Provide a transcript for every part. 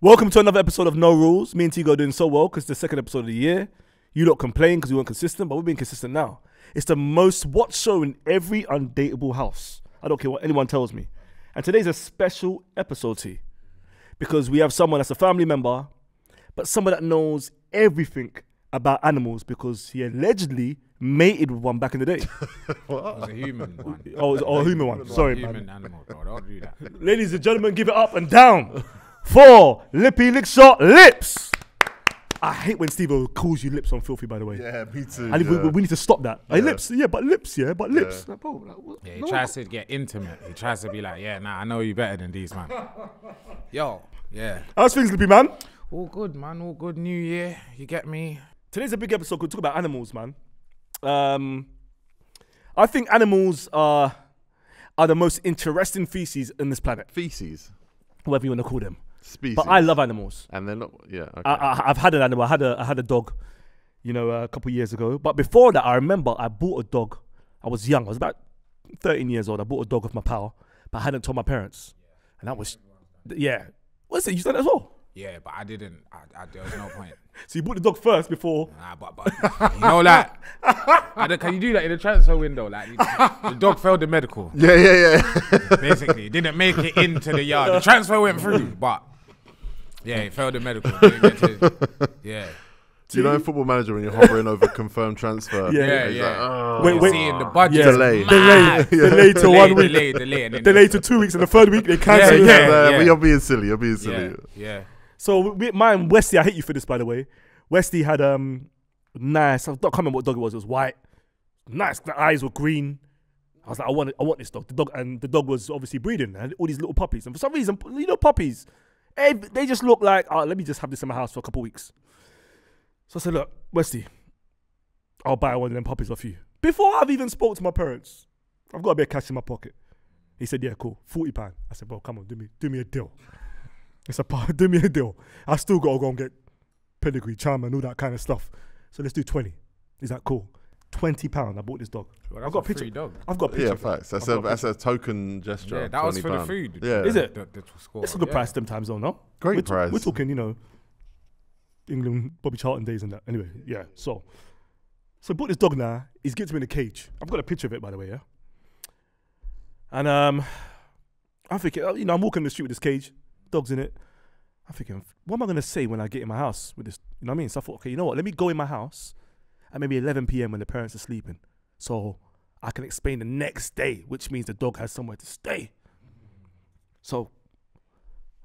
Welcome to another episode of No Rules. Me and T-Go are doing so well because it's the second episode of the year. You don't complain because we weren't consistent, but we're being consistent now. It's the most watched show in every undateable house. I don't care what anyone tells me. And today's a special episode, T, because we have someone that's a family member, but someone that knows everything about animals because he allegedly mated with one back in the day. What? It was a human one. Oh, a human one. Sorry, man. Human animal, bro. Don't do that. Ladies and gentlemen, give it up and down for Lippy Lickshot Lips. I hate when Steve calls you Lips on Filthy, by the way. Yeah, me too. And yeah. we need to stop that. Yeah. Hey, Lips, yeah, but Lips, yeah, but Lips. Yeah. Like, bro, like, what? Yeah, he tries to get intimate. He tries to be like, yeah, nah, I know you better than these, man. Yo, yeah. How's things, Lippy, man? All good, man. All good. New year. You get me? Today's a big episode. We'll talk about animals, man. I think animals are the most interesting feces in this planet. Feces? Whatever you want to call them. Species. But I love animals. And they're not, yeah. Okay. I've had an animal. I had a dog, you know, a couple of years ago. But before that, I remember I bought a dog. I was young. I was about 13 years old. I bought a dog off my pal, but I hadn't told my parents. And that was, yeah. What's it? You said that as well? Yeah, but I didn't. There was no point. So you bought the dog first before? Nah, but you know, like, can you do that in the transfer window? Like, the dog failed the medical. Yeah. Basically, didn't make it into the yard. The transfer went through, but yeah, he failed the medical. Didn't get to, yeah. Do you know in Football Manager when you're hovering over confirmed transfer? Yeah. Like, oh, wait. Seeing the budget. Yeah. Delay to 2 weeks, and the third week they cancel. Yeah. You're being silly. Yeah. So mine, Westie, I hate you for this, by the way. Westie had nice, I can't remember what dog it was. It was white, nice. The eyes were green. I was like, I want this dog. The dog was obviously breeding and all these little puppies. And for some reason, you know, puppies, they just look like, oh, let me just have this in my house for a couple of weeks. So I said, look, Westie, I'll buy one of them puppies off you. Before I've even spoke to my parents, I've got a bit of cash in my pocket. He said, yeah, cool, £40. I said, bro, come on, do me a deal. Do me a deal. I still got to go and get pedigree, charm and all that kind of stuff. So let's do 20. Is that cool? £20. I bought this dog. Well, I've got a picture. Dog. I've got a picture. Yeah, facts. That's a token gesture. Yeah, that was for the food. Yeah. Is it? It's a good price them times though, no? Great price. We're talking, you know, England, Bobby Charlton days and that. Anyway, yeah. So I bought this dog now. He's getting me in a cage. I've got a picture of it, by the way, yeah? And I'm thinking, you know, I'm walking the street with this cage. Dog's in it. I'm thinking, what am I going to say when I get in my house with this? You know what I mean? So I thought, okay, you know what? Let me go in my house at maybe 11 p.m. when the parents are sleeping. So I can explain the next day, which means the dog has somewhere to stay. So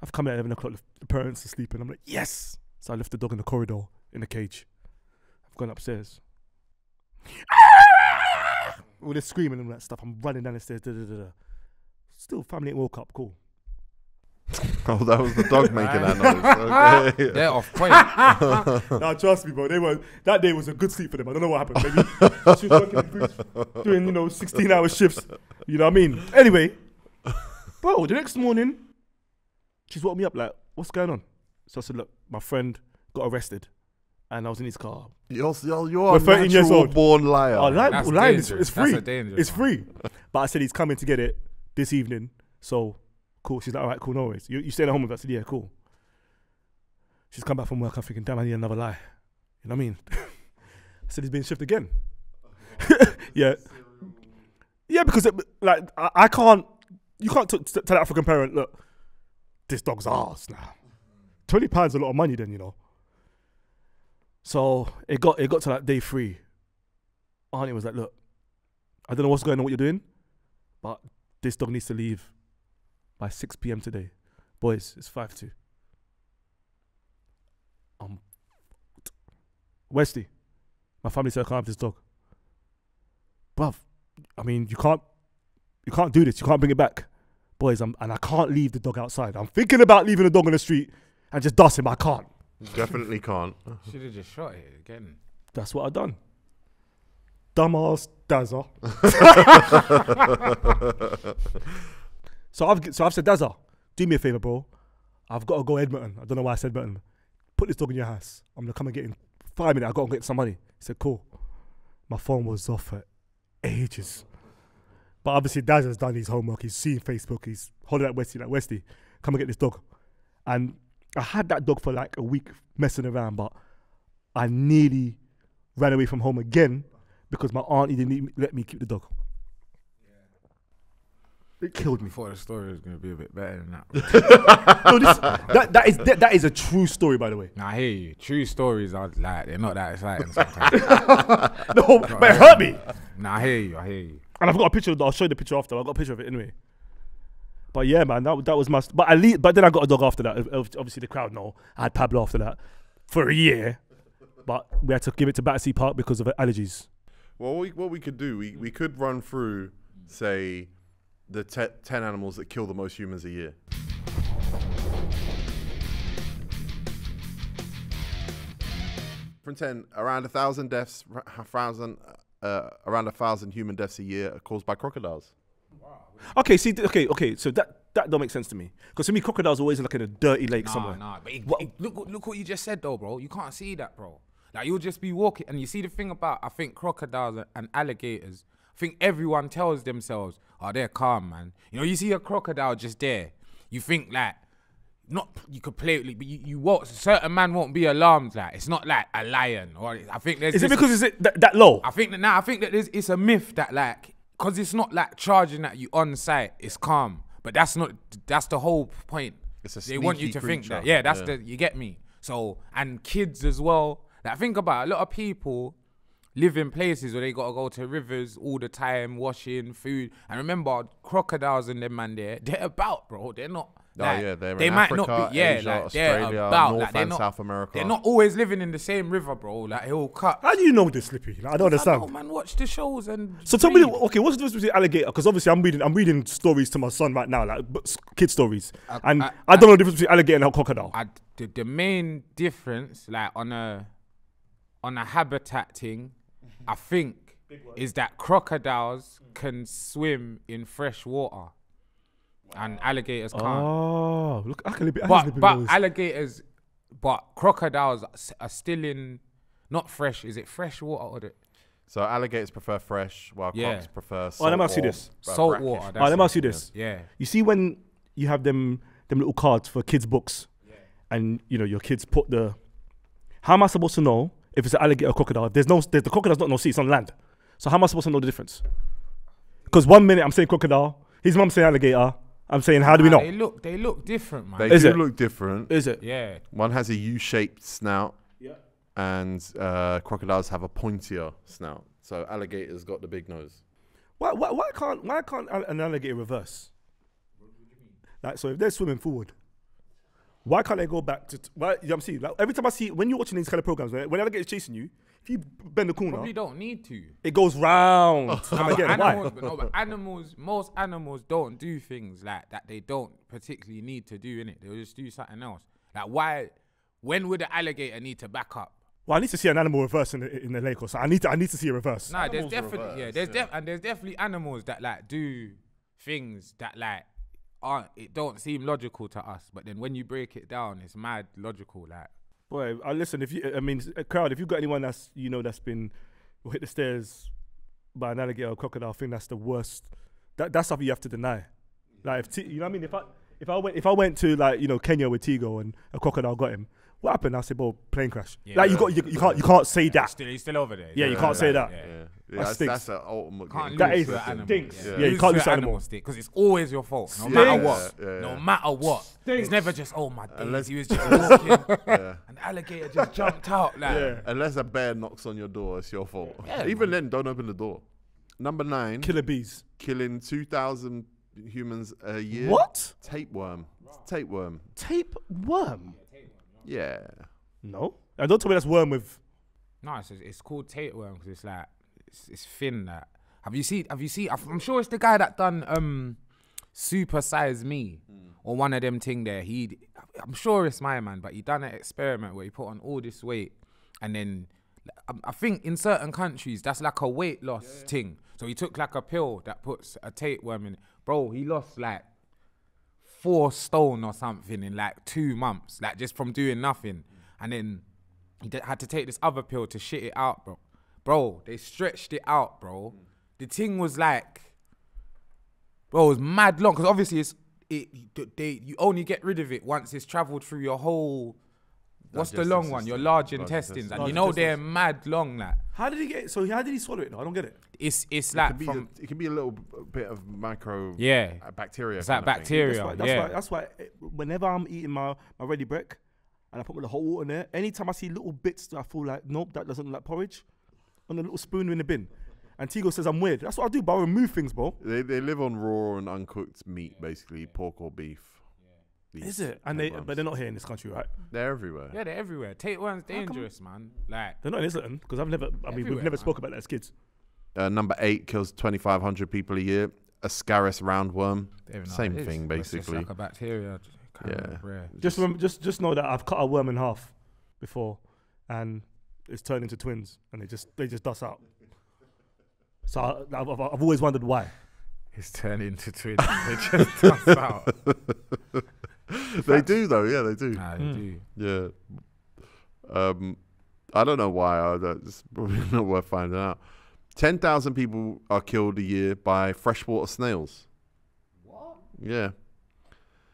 I've come at 11 o'clock, the parents are sleeping. I'm like, yes. So I left the dog in the corridor, in the cage. I've gone upstairs. All this screaming and all that stuff. I'm running down the stairs. Still, family ain't woke up. Cool. Oh, that was the dog making that noise. Okay. They're off point. Nah, trust me, bro. That day was a good sleep for them. I don't know what happened. Maybe she was working in boots, doing, you know, 16-hour shifts. You know what I mean? Anyway, bro, the next morning, she's woke me up like, what's going on? So I said, look, my friend got arrested and I was in his car. You're a 13 years old born liar. Oh, lying is free. That's a dangerous it's free. One. But I said he's coming to get it this evening. So cool. She's like, all right, cool, no worries. You staying at home with us? I said, yeah, cool. She's come back from work. I'm thinking, damn, I need another lie. You know what I mean? I said, he's been shipped again. Yeah. Yeah, because it, like, I can't, you can't tell an African parent, look, this dog's ours now. £20 a lot of money then, you know. So it got to like day three. Auntie was like, look, I don't know what's going on, what you're doing, but this dog needs to leave by 6 p.m. today. Boys, it's 5-2. Westie, my family said I can't have this dog. Bruv, I mean, you can't do this. You can't bring it back. Boys, and I can't leave the dog outside. I'm thinking about leaving the dog on the street and just dust him. I can't. Definitely can't. Should have just shot it again. That's what I done. Dumbass Dazza. So I've said, Dazza, do me a favor, bro. I've got to go Edmonton. I don't know why I said Edmonton. Put this dog in your house. I'm gonna come and get in 5 minutes. I gotta get some money. He said, cool. My phone was off for ages. But obviously Dazza's done his homework. He's seen Facebook. He's hollering at Westie, come and get this dog. And I had that dog for like a week messing around, but I nearly ran away from home again because my auntie didn't let me keep the dog. It killed me. I thought the story is going to be a bit better than that. No, that is a true story, by the way. Nah, I hear you. True stories are like, they're not that exciting sometimes. No, but it hurt me. Nah, I hear you. And I've got a picture of that. I'll show you the picture after. I've got a picture of it anyway. But yeah, man, that was my... But then I got a dog after that. Obviously, the crowd know. I had Pablo after that for a year. But we had to give it to Battersea Park because of allergies. Well, what we could do, we could run through, say... the 10 animals that kill the most humans a year. From 10, around 1,000 deaths, around 1,000 human deaths a year are caused by crocodiles. Wow. Okay, see, okay, so that don't make sense to me. Because to me, crocodiles are always like in a dirty lake somewhere. Nah, but look what you just said though, bro. You can't see that, bro. Like, you'll just be walking, and you see the thing about, I think crocodiles and alligators, I think everyone tells themselves, oh, they're calm, man. You know, you see a crocodile just there. You think like, not you could play it, but you won't. Certain man won't be alarmed. Like, it's not like a lion. Or I think there's. Is it because it's that low? I think that now. I think that it's a myth that like, because it's not like charging at you on sight. It's calm, but that's not. That's the whole point. It's a sneaky creature. They want you to think that. Yeah, that's the. You get me. So and kids as well. Like, think about it. A lot of people live in places where they gotta go to rivers all the time, washing, food. And remember, crocodiles and them man there, they're about, bro. They're not. Like, oh yeah, they're they in might Africa, not be, yeah, Asia, like, Australia, they're about, North like, they're and not, South America. They're not always living in the same river, bro. Like, it'll cut. How do you know this, Lippy? Like, I don't understand. I know, man, watch the shows and. So tell me, okay, what's the difference between alligator? Because obviously, I'm reading stories to my son right now, like kid stories, and I don't know the difference between alligator and crocodile. The main difference, like on a habitat thing. I think is that crocodiles can swim in fresh water, and alligators can't. Oh, look! But alligators, but crocodiles are still in not fresh. Is it fresh water or the? So alligators prefer fresh, while crocs prefer salt. Oh, let me ask you this. Salt water. Oh, let me ask you this. Yeah. You see when you have them little cards for kids' books, and you know your kids put the. How am I supposed to know? If it's an alligator or crocodile, the crocodile's not on sea, it's on land. So how am I supposed to know the difference? Because one minute I'm saying crocodile, his mum's saying alligator. I'm saying, how do we know? They look different, man. They do look different. Is it? Yeah. One has a U-shaped snout, and crocodiles have a pointier snout. So alligator's got the big nose. Why can't an alligator reverse? What do you mean? Like, so if they're swimming forward. Why can't they go back to? Well, you know what I'm saying? Like, every time I see when you're watching these kind of programs, when an alligator is chasing you, if you bend the corner, probably don't need to. It goes round. But most animals don't do things like that. They don't particularly need to do in it. They'll just do something else. Like why? When would an alligator need to back up? Well, I need to see an animal reverse in the lake or something. I need to see a reverse. Nah, animals there's definitely reverse, there's definitely animals that like do things that like. It don't seem logical to us, but then when you break it down, it's mad logical. Like, boy, listen. Crowd, if you got anyone that's that's been hit the stairs by an alligator or crocodile, I think that's the worst. That's something you have to deny. Like, if you know what I mean, if I went to like Kenya with T-Go and a crocodile got him, what happened? I said, "Well, plane crash." Yeah, like you can't say that. He's still over there. Yeah, you can't say that. Yeah, that's an ultimate. That stinks. Yeah, you can't lose animal stick because it's always your fault. No matter what. Stinks. It's never just oh my days. Unless he was just walking, an alligator just jumped out. Like. Yeah. Unless a bear knocks on your door, it's your fault. Yeah, even then, don't open the door. Number 9. Killer bees killing 2,000 humans a year. What? Tapeworm. Yeah. No. I don't tell me that's worm with. No, it's called tapeworm because it's like. It's thin that. Have you seen? I'm sure it's the guy that done Super Size Me or one of them thing there. I'm sure it's my man, but he done an experiment where he put on all this weight, and then I think in certain countries that's like a weight loss thing. So he took like a pill that puts a tapeworm in. Bro, he lost like 4 stone or something in like 2 months, like just from doing nothing, and then he had to take this other pill to shit it out, bro. Bro, they stretched it out, bro. The thing was like, bro, it was mad long. Because obviously it's you only get rid of it once it's travelled through your whole. What's the long one? Your large intestines, and you know they're mad long. That. How did he get? So how did he swallow it? No, I don't get it. It's like from. It can be a little bit of micro. Yeah. Bacteria. It's like bacteria. That's why whenever I'm eating my ready break, and I put the hot water in there. Anytime I see little bits that I feel like, nope, that doesn't look like porridge, on a little spoon in the bin. And T-Go says I'm weird. That's what I do, but I remove things, bro. They live on raw and uncooked meat, basically, pork or beef. Yeah. Is it? And but they're not here in this country, right? They're everywhere. Yeah, they're everywhere. Tapeworm's dangerous, man. Like they're not in Islington because I've never. I mean, we've never spoke about that as kids. Number 8 kills 2,500 people a year. Ascaris roundworm. Same thing, basically. It's just like a bacteria. Yeah. Just know that I've cut a worm in half before, and it's turned into twins, and they just dust out. So I've always wondered why. It's turned into twins. They just dust out. They do though, yeah, they do. Nah, they do. Yeah. I don't know why. It's probably not worth finding out. 10,000 people are killed a year by freshwater snails. What? Yeah.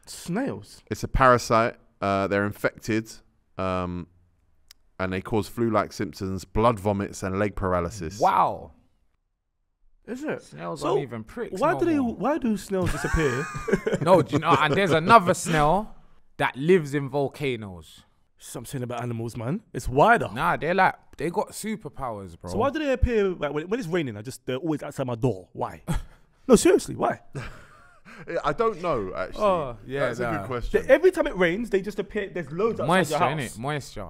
Snails. It's a parasite. They're infected, and they cause flu-like symptoms, blood vomits, and leg paralysis. Wow. Is it? Snails aren't even pricks. Why do snails disappear? No, do you know? And there's another snail that lives in volcanoes. Something about animals, man. It's wider. Nah, they got superpowers, bro. So why do they appear like, when it's raining? They're always outside my door. Why? No, seriously, why? I don't know. Actually, that's a good question. Every time it rains, they just appear. There's loads outside your house. Moisture, innit? Moisture.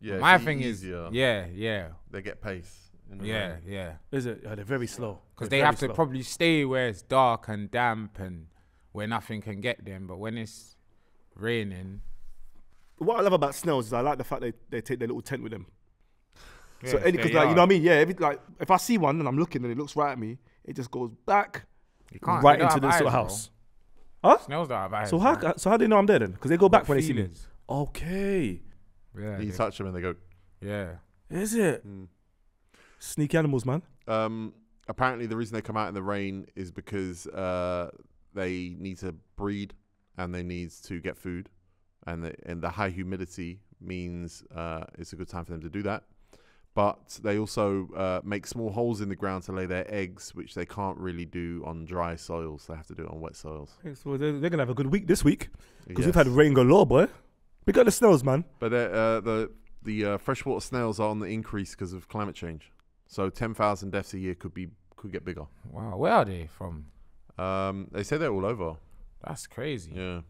Yeah. My thing is, yeah. They get pace. Yeah. Is it? Oh, they're very slow. Because they have to probably stay where it's dark and damp and where nothing can get them. But when it's raining. What I love about snails is I like the fact they take their little tent with them. Yeah, so because like, you know what I mean? Yeah, if I see one and I'm looking and it looks right at me, it just goes back right into this sort of house. Bro. Huh? Snails don't have eyes. So how do they know I'm there then? Because they go back when they see me. Okay. Yeah, you touch them and they go. Yeah. Is it? Mm. Sneaky animals, man. Apparently, the reason they come out in the rain is because they need to breed and they need to get food, and the high humidity means it's a good time for them to do that. But they also make small holes in the ground to lay their eggs, which they can't really do on dry soils. They have to do it on wet soils. So they're gonna have a good week this week because we've had rain galore, boy. We got the snails, man. But the freshwater snails are on the increase because of climate change. So 10,000 deaths a year could get bigger. Wow, where are they from? They say they're all over. That's crazy. Yeah.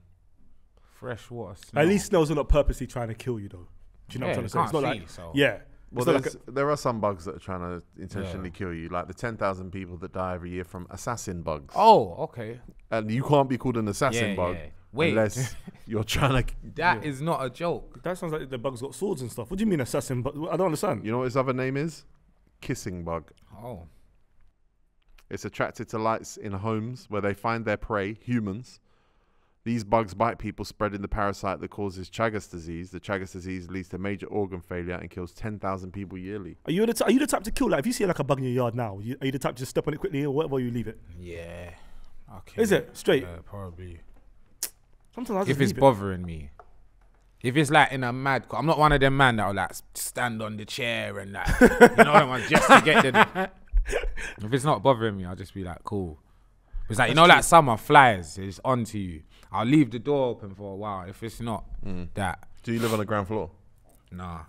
Freshwater snails. At least snails are not purposely trying to kill you though. Do you know what I'm trying to say? It's not like, yeah. Well, there are some bugs that are trying to intentionally kill you, like the 10,000 people that die every year from assassin bugs. Oh, okay. And you can't be called an assassin bug. Yeah. Wait. Unless you're trying to... That is not a joke. That sounds like the bugs got swords and stuff. What do you mean assassin bug? I don't understand. You know what his other name is? Kissing bug. Oh. It's attracted to lights in homes where they find their prey, humans. These bugs bite people, spreading the parasite that causes Chagas disease. The Chagas disease leads to major organ failure and kills 10,000 people yearly. Are you the type to kill? Like, if you see like a bug in your yard now, are you the type to just step on it quickly or whatever, you leave it? Yeah. Okay. Is it straight? Probably. Sometimes if it's bothering me. If it's like in a mad, I'm not one of them man that'll like stand on the chair and like, you know what I mean, just to get the. If it's not bothering me, I'll just be like, cool. It's like, you know, like summer flies, it's onto you. I'll leave the door open for a while if it's not that. Do you live on the ground floor? Nah,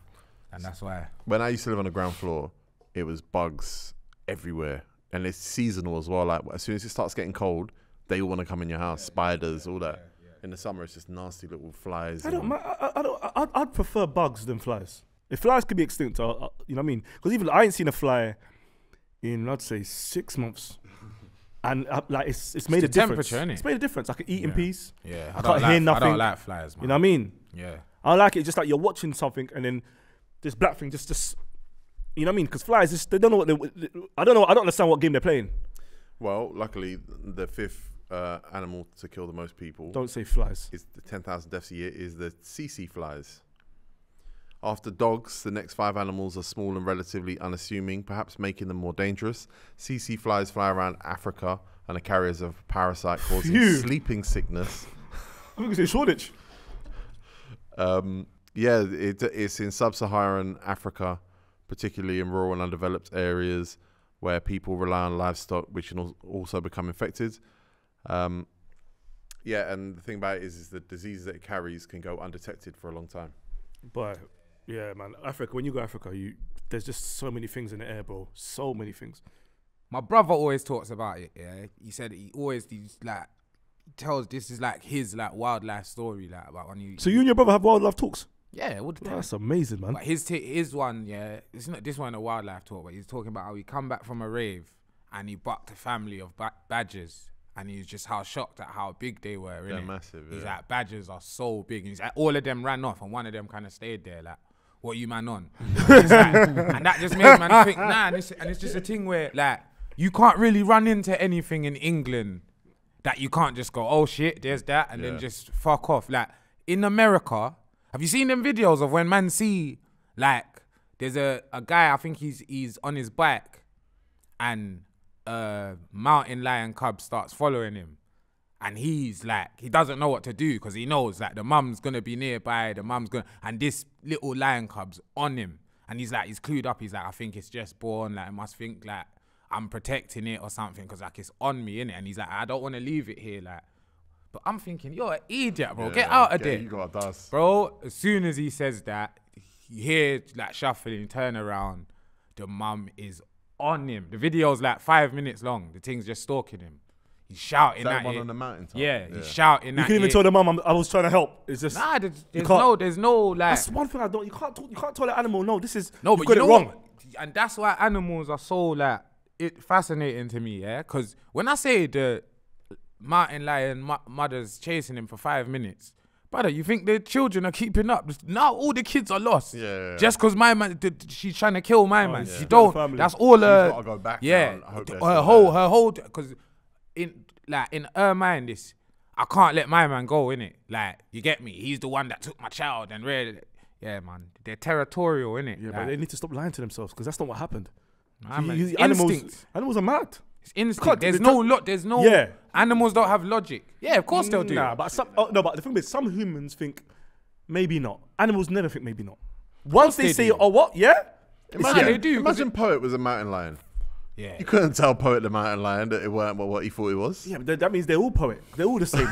and that's why. When I used to live on the ground floor, it was bugs everywhere. And it's seasonal as well. Like as soon as it starts getting cold, they all want to come in your house, spiders, all that. In the summer, it's just nasty little flies. I'd prefer bugs than flies. If flies could be extinct, you know what I mean? Because even I ain't seen a fly in, I'd say, 6 months. And like it's made a difference. It's made a difference. I could eat in peace. Yeah, I can't hear nothing. I don't like flies, man. You know what I mean? Yeah. I like it just like you're watching something and then this black thing just you know what I mean? Because flies, just, they don't know what they. I don't know. I don't understand what game they're playing. Well, luckily, the 5th animal to kill the most people. Don't say flies. Is the 10,000 deaths a year is the tsetse flies. After dogs, the next 5 animals are small and relatively unassuming, perhaps making them more dangerous. Tsetse flies fly around Africa, and are carriers of a parasite causing sleeping sickness. I think it's in Shoreditch. Yeah, it's in sub-Saharan Africa, particularly in rural and undeveloped areas where people rely on livestock, which can also become infected. Yeah, and the thing about it is the disease that it carries can go undetected for a long time. But yeah, man, Africa. When you go to Africa, there's just so many things in the air, bro. So many things. My brother always talks about it. Yeah, he said he always like tells this is like his like wildlife story like about when you. So you and your brother have wildlife talks. Yeah, all the time. That's amazing, man. But his one, yeah, it's not this one a wildlife talk, but he's talking about how he come back from a rave and he bucked a family of badgers. And he's just how shocked at how big they were. They're massive. Yeah. He's like, badgers are so big. And he's like, all of them ran off, and one of them kind of stayed there. Like, what are you man on? And, like, and that just made man think, nah. And it's just a thing where like you can't really run into anything in England that you can't just go, oh shit, there's that, and then just fuck off. Like in America, have you seen them videos of when man see like there's a guy, I think he's on his bike, and mountain lion cub starts following him, and he's like, he doesn't know what to do because he knows like the mum's gonna be nearby, and this little lion cub's on him, and he's like, he's clued up, he's like, I think it's just born, like I must think like I'm protecting it or something because like it's on me, innit? And he's like, I don't want to leave it here, like, but I'm thinking, you're an idiot, bro, get out of there, you got dust. Bro, as soon as he says that, you hear like shuffling, turn around, the mum is on him. The video's like 5 minutes long. The thing's just stalking him. He's shouting at one on the mountaintop. Yeah, he's shouting at it. You can even tell the mum, I was trying to help. It's just nah. There's no like. That's one thing I don't. You can't tell the animal. No, this is no. But you got it wrong. And that's why animals are so like fascinating to me. Yeah, because when I say the mountain lion mother's chasing him for 5 minutes. Brother, you think the children are keeping up? Now all the kids are lost. Yeah. Just because my man, she's trying to kill my man. Yeah. She don't. That's all her. Gotta go back now. Her whole. Because in her mind, this, I can't let my man go, innit? Like, you get me? He's the one that took my child and really, yeah, man. They're territorial, innit? Yeah, like, but they need to stop lying to themselves because that's not what happened. Animals are mad. It's instinct. There's no animals don't have logic. Yeah, of course they'll do. Nah, but the thing is, some humans think maybe not. Animals never think maybe not. Once they say, oh what, yeah? Imagine they do. Imagine Poet was a mountain lion. Yeah. You couldn't tell Poet the mountain lion that it weren't what he thought it was. Yeah, but that means they're all Poet. They're all the same.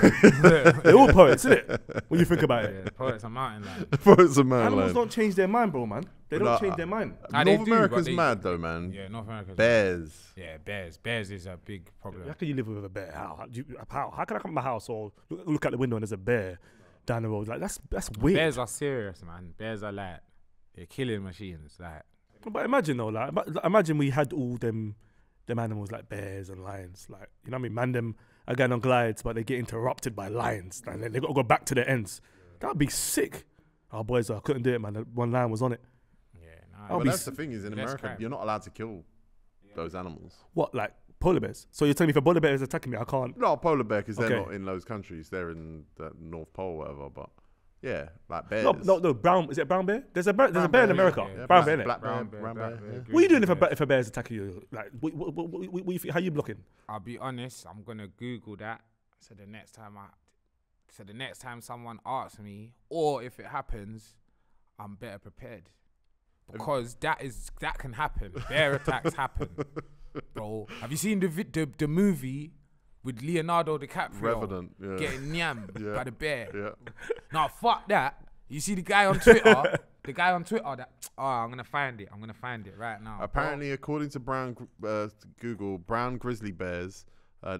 They're all Poets, isn't it? When you think about it. Yeah, Poet's a mountain lion. Poet's a mountain lion. Animals don't change their mind, bro, man. They don't change their mind. North America's mad though, man. Yeah, North America's bears. Yeah, bears. Bears is a big problem. How can you live with a bear? How can I come to my house or look out the window and there's a bear down the road? Like that's weird. Bears are serious, man. Bears are like they're killing machines. Like, but imagine though, like imagine we had all them animals like bears and lions. Like, you know what I mean? Man, them are going on glides, but they get interrupted by lions, and then they got to go back to their ends. That'd be sick. Our boys, I couldn't do it, man. One lion was on it. But that's the thing is, in America, you're not allowed to kill those animals. What, like polar bears? So you're telling me if a polar bear is attacking me, I can't? No, polar bear, because they're not in those countries. They're in the North Pole or whatever, but yeah, like bears. No, brown, is it a brown bear? There's a bear in America. Yeah, brown bear, black bear, brown bear. What are you doing if a bear is attacking you? Like, how are you blocking? I'll be honest, I'm going to Google that. So the next time someone asks me, or if it happens, I'm better prepared. Because that can happen. Bear attacks happen, bro. Have you seen the movie with Leonardo DiCaprio? Revenant, yeah. Getting nyammed by the bear. Yeah. Now fuck that. You see the guy on Twitter? The guy on Twitter that I'm gonna find it. I'm gonna find it right now. Apparently, according to Google, brown grizzly bears,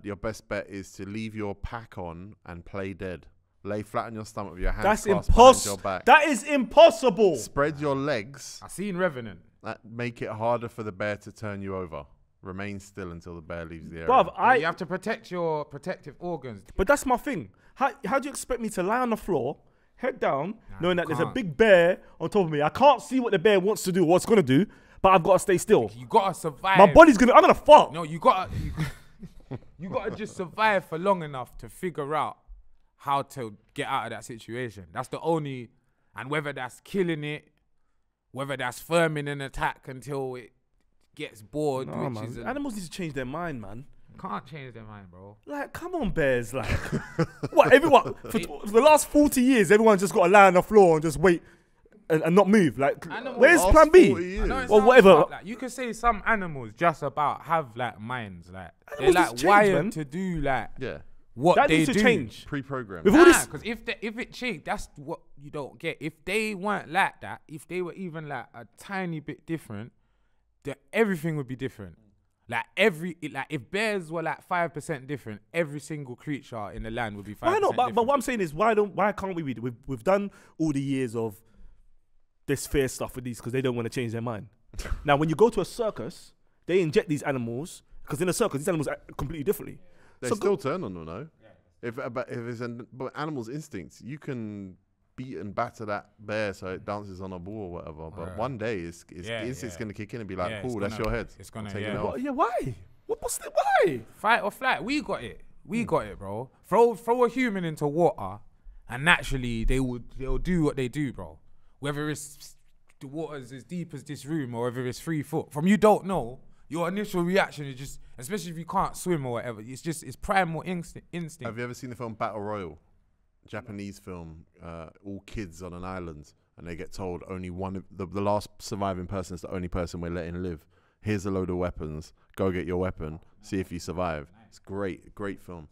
your best bet is to leave your pack on and play dead. Lay flat on your stomach with your hands crossed behind your back. That is impossible. Spread your legs. I seen Revenant. That make it harder for the bear to turn you over. Remain still until the bear leaves the area. Bruv, you have to protect your protective organs. But that's my thing. How do you expect me to lie on the floor, head down, knowing that there's a big bear on top of me? I can't see what the bear wants to do, what it's gonna do, but I've got to stay still. You gotta survive. My body's I'm gonna fuck. No, you gotta just survive for long enough to figure out how to get out of that situation. That's the only, and whether that's killing it, whether that's firming an attack until it gets bored, which is... Animals need to change their mind, man. Can't change their mind, bro. Like, come on, Bears. Like, what? Everyone for the last 40 years, everyone's just got to lie on the floor and just wait and not move. Like, where's Plan B? Or whatever. Like, you could say some animals just about have like minds, like they're like wired to do like what that needs to change. Pre-programmed. Nah, because if it changed, that's what you don't get. If they weren't like that, if they were even like a tiny bit different, then everything would be different. Like if bears were like 5% different, every single creature in the land would be 5%. Why not? But what I'm saying is, why can't we? We've done all the years of this fair stuff with these because they don't want to change their mind. Now, when you go to a circus, they inject these animals because in a circus these animals act completely differently. They still turn on them, though. Yeah. If it's an animal's instincts, you can beat and batter that bear so it dances on a ball or whatever. But one day, it's going to kick in and be like, cool, that's your head. It's going to take it off. Yeah, why? Why? Fight or flight. We got it. We got it, bro. Throw a human into water, and naturally they'll do what they do, bro. Whether it's the water's as deep as this room or whether it's 3 foot, you don't know. Your initial reaction is just, especially if you can't swim or whatever, it's just primal instinct. Have you ever seen the film Battle Royale? Japanese film, all kids on an island, and they get told only one of the last surviving person is the only person we're letting live. Here's a load of weapons. Go get your weapon. See if you survive. It's great, great film.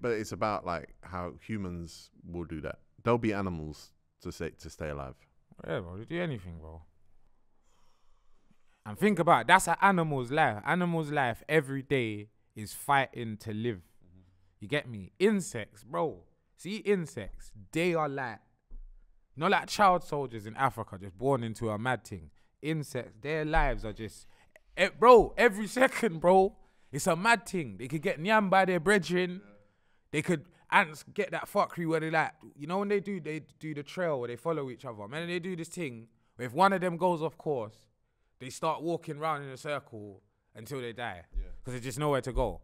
But it's about like how humans will do that. They'll be animals to stay alive. Yeah, bro. They do anything, bro. And think about it, that's an animal's life. Animal's life every day is fighting to live. You get me? Insects, bro. See, insects, they are like, you know, like child soldiers in Africa, just born into a mad thing. Insects, their lives are just, bro, every second, bro, it's a mad thing. They could get nyam by their brethren. They could, ants get that fuckery where they like, you know, when they do the trail where they follow each other. Man, they do this thing where if one of them goes off course, they start walking around in a circle until they die because there's just nowhere to go.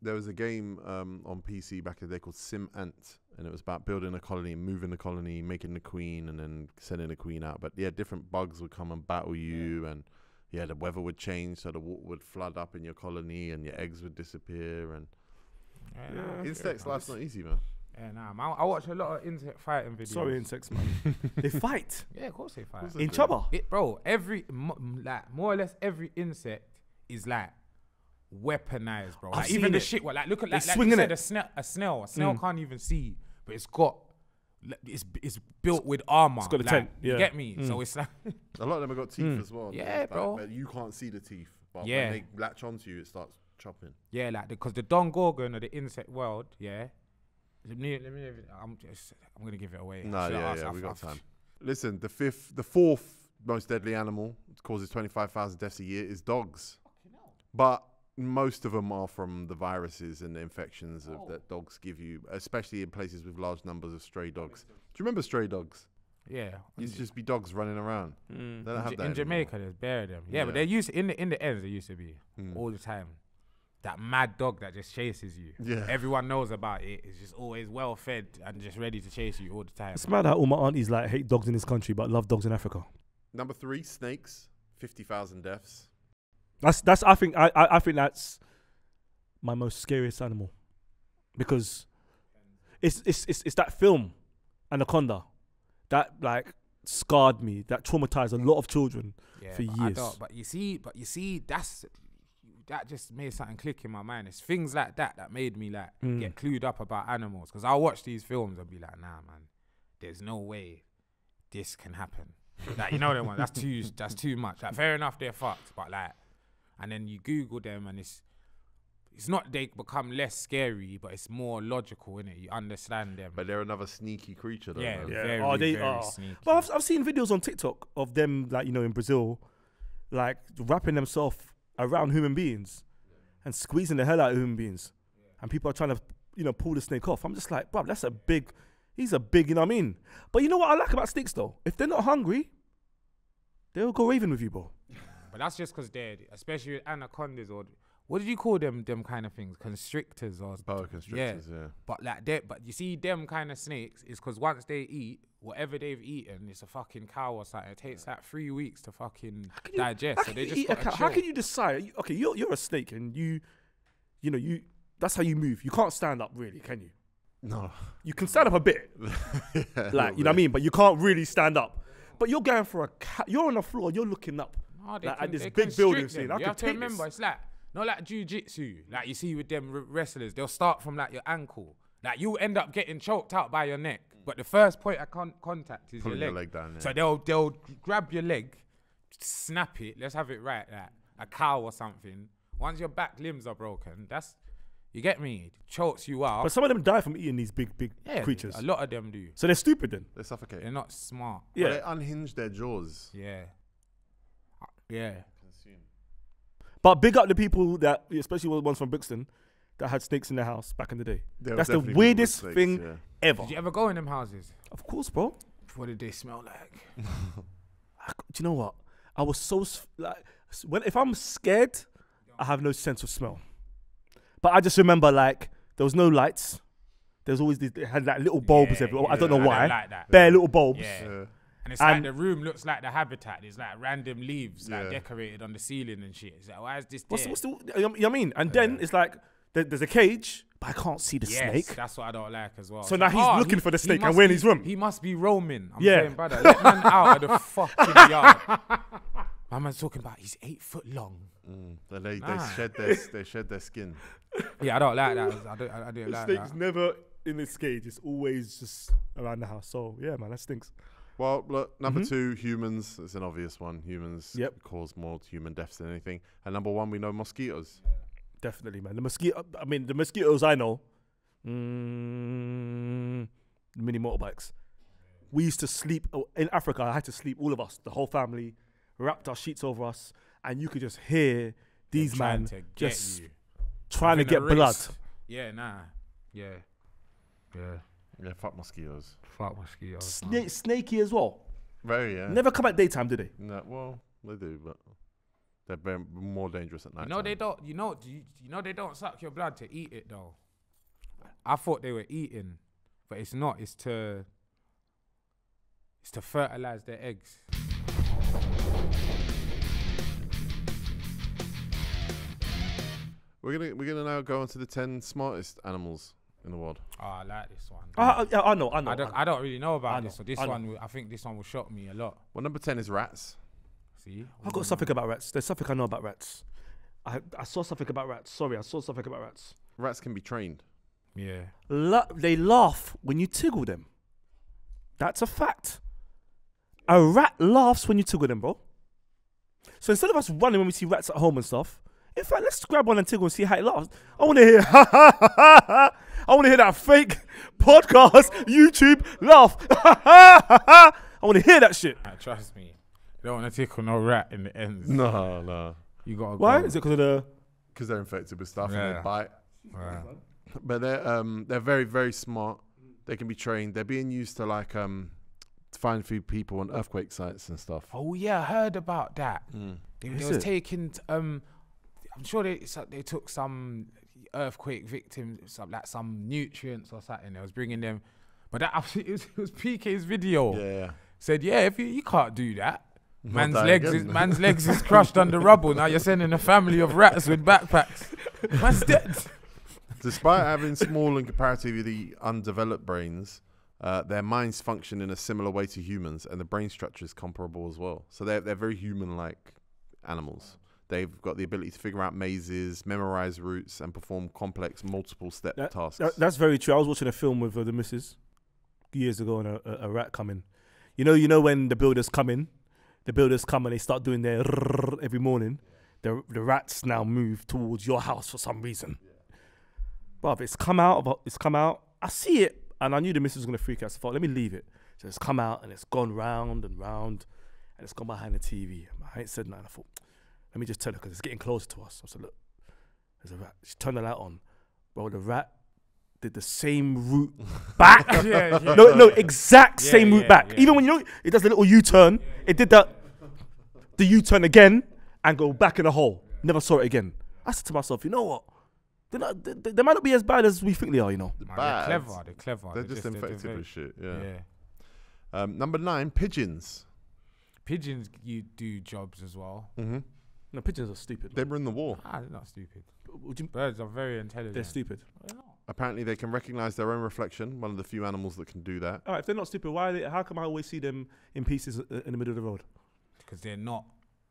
There was a game on PC back in the day called Sim Ant, and it was about building a colony, moving the colony, making the queen, and then sending the queen out. But yeah, different bugs would come and battle you, and yeah, the weather would change, so the water would flood up in your colony, and your eggs would disappear. And insects, life's not easy, man. Yeah, nah, man. I watch a lot of insect fighting videos. Sorry, insects, man. They fight. Yeah, of course they fight. In trouble, bro. Like more or less every insect is like weaponized, bro. Like, even the shit. What, like, look at like you said, a snail. A snail can't even see, but it's got. It's built with armor. It's got a tent. Yeah. You get me? So it's like a lot of them have got teeth as well. Yeah, like, bro. But you can't see the teeth. But when they latch onto you, it starts chopping. Yeah, like because the Don Gorgon of the insect world. Yeah. I'm gonna give it away. No, we got time. Listen, the fourth most deadly animal, causes 25,000 deaths a year, is dogs. But most of them are from the viruses and the infections that dogs give you, especially in places with large numbers of stray dogs. Do you remember stray dogs? Yeah, used to just be dogs running around. They don't have that in Jamaica. There's bare of them. Yeah, but they used to, in the ends. They used to be all the time. That mad dog that just chases you. Yeah. Everyone knows about it. It's just always well fed and just ready to chase you all the time. It's mad how all my aunties like hate dogs in this country but love dogs in Africa. Number 3, snakes, 50,000 deaths. That's I think that's my most scariest animal. Because it's that film, Anaconda, that like scarred me, that traumatized a lot of children for years. But you see, that just made something click in my mind. It's things like that that made me like get clued up about animals. Because I'll watch these films and be like, nah, man, there's no way this can happen. Like, you know them ones, that's too much. Like, fair enough, they're fucked, but like, and then you Google them and it's not they become less scary, but it's more logical, innit? You understand them. But they're another sneaky creature, though. Yeah, very sneaky. But I've seen videos on TikTok of them, like, you know, in Brazil, like wrapping themselves around human beings and squeezing the hell out of human beings. Yeah. And people are trying to, you know, pull the snake off. I'm just like, bro, that's a big, he's a big, you know what I mean? But you know what I like about snakes though? If they're not hungry, they'll go raving with you, bro. But that's just because they're, especially with anacondas or, what did you call them kind of things? Constrictors or? Boa constrictors, yeah. But like but you see them kind of snakes is because once they eat, whatever they've eaten, it's a fucking cow or something. It takes like 3 weeks to fucking digest. So they just eat a cow. How can you decide? Okay, you're a snake and you you know, that's how you move. You can't stand up really, can you? No. You can stand up a bit. You know what I mean? But you can't really stand up. But you're going for a you're on the floor, you're looking up at this big building scene. You have to remember, it's like, not like jiu-jitsu, like you see with them wrestlers, they'll start from like your ankle. Like you'll end up getting choked out by your neck. But the first point of contact is your leg down, yeah. So they'll grab your leg, snap it, let's have it right, like a cow or something. Once your back limbs are broken, that's, you get me? Chokes you out. But some of them die from eating these big creatures. A lot of them do. So they're stupid then? They're suffocated. They're not smart. Yeah. But they unhinge their jaws. Yeah. Yeah. But big up the people that, especially the ones from Brixton, that had snakes in their house back in the day. That's the weirdest thing ever. Did you ever go in them houses? Of course, bro. What did they smell like? Do you know what? I was so, like, if I'm scared, I have no sense of smell. But I just remember, like, there was no lights. There's always these, they had like little bulbs everywhere. Yeah, I don't know why. Like that. Bare little bulbs. Yeah. Yeah. And it's like the room looks like the habitat. There's like random leaves like decorated on the ceiling and shit. It's like, why is this there? What's the, you know what I mean? And then it's like, there's a cage, but I can't see the snake. That's what I don't like as well. So now he's looking for the snake and we're in his room. He must be roaming. I'm saying, brother, let man out of the fucking yard. My man's talking about he's 8 foot long. So they shed their skin. Yeah, I don't like that. I don't like that. The snake's never in its cage. It's always just around the house. So yeah, man, that stinks. Well, look, number two, humans. It's an obvious one. Humans cause more human deaths than anything. And number one, we know mosquitoes. Definitely, man. The mosquito. I mean, the mosquitoes I know. Mini motorbikes. We used to sleep in Africa. I had to sleep, all of us, the whole family, wrapped our sheets over us, and you could just hear these men just trying to get blood. Yeah, nah. Yeah. Yeah. Yeah, fuck mosquitoes. Fuck mosquitoes. Snaky as well. Very, yeah. Never come at daytime, do they? No, well, they do, but they're more dangerous at night. You know they don't, you know they don't suck your blood to eat it though. I thought they were eating, but it's not, it's to fertilize their eggs. We're gonna now go on to the 10 smartest animals in the world. Oh, I like this one. I know. I don't really know about this one. I think this one will shock me a lot. Well, number 10 is rats. See? I've got something about rats. There's something I know about rats. I saw something about rats. Sorry, I saw something about rats. Rats can be trained. Yeah. They laugh when you tickle them. That's a fact. A rat laughs when you tickle them, bro. So instead of us running when we see rats at home and stuff, in fact, let's grab one and tickle and see how it laughs. I want to hear, ha ha ha ha. I want to hear that fake podcast, YouTube laugh. Ha ha ha ha. I want to hear that shit. Trust me, you don't want to tickle no rat in the ends. No, no. You gotta. Why? Go. Is it because of the? Because they're infected with stuff and they bite. Yeah. But they're very, very smart. They can be trained. They're being used to like find food people on earthquake sites and stuff. Oh yeah, I heard about that. They was taking I'm sure they took some earthquake victims, some nutrients or something. They was bringing them, but that it was PK's video. Yeah. Said if you can't do that, man's legs is crushed under rubble. Now you're sending a family of rats with backpacks. Man's dead. Despite having small and comparatively undeveloped brains, their minds function in a similar way to humans, and the brain structure is comparable as well. So they're very human-like animals. They've got the ability to figure out mazes, memorize routes, and perform complex multiple-step tasks. That's very true. I was watching a film with the missus years ago, and a rat come in. You know when the builders come and they start doing their every morning. The rats now move towards your house for some reason. Bruv, it's come out. I see it, and I knew the missus was gonna freak out. So I thought, let me leave it. So it's come out, and it's gone round and round, and it's gone behind the TV. I ain't said nothing. I thought, let me just tell her, because it's getting closer to us. I said, look, there's a rat. She turned the light on. Bro, the rat did the same route back. No, exact same route back. Even when it does a little U-turn, it did the U-turn again and go back in the hole. Never saw it again. I said to myself, you know what? They might not be as bad as we think they are, you know. They're clever. They're just infected with shit, yeah. Number 9, pigeons. Pigeons, you do jobs as well. No, pigeons are stupid. They were in the war. Ah, they're not stupid. Birds are very intelligent. They're stupid. Apparently, they can recognize their own reflection. One of the few animals that can do that. All right, if they're not stupid, why? Are they, how come I always see them in pieces in the middle of the road? Because they're not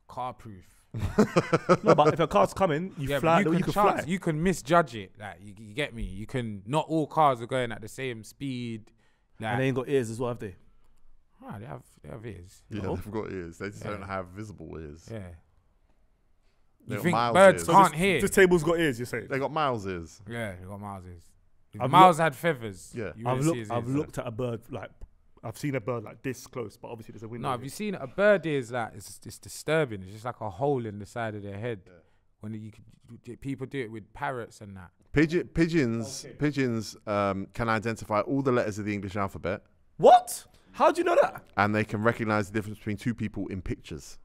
car-proof. No, but if a car's coming, you fly. You can fly. You can misjudge it. Like you get me. You can. Not all cars are going at the same speed. Like, and they ain't got ears as well, have they? Ah, they have ears. Yeah, they've got ears. They just don't have visible ears. Yeah. You think birds can't hear? This table's got ears, you're saying? They got Miles' ears. Yeah, they got Miles' ears. If Miles had feathers. Yeah. I've looked at a bird, like, I've seen a bird like this close, but obviously there's a window. No, have you seen a bird ears? Like, it's disturbing. It's just like a hole in the side of their head. Yeah. When you could, people do it with parrots and that. Pigeons can identify all the letters of the English alphabet. What? How do you know that? And they can recognize the difference between two people in pictures.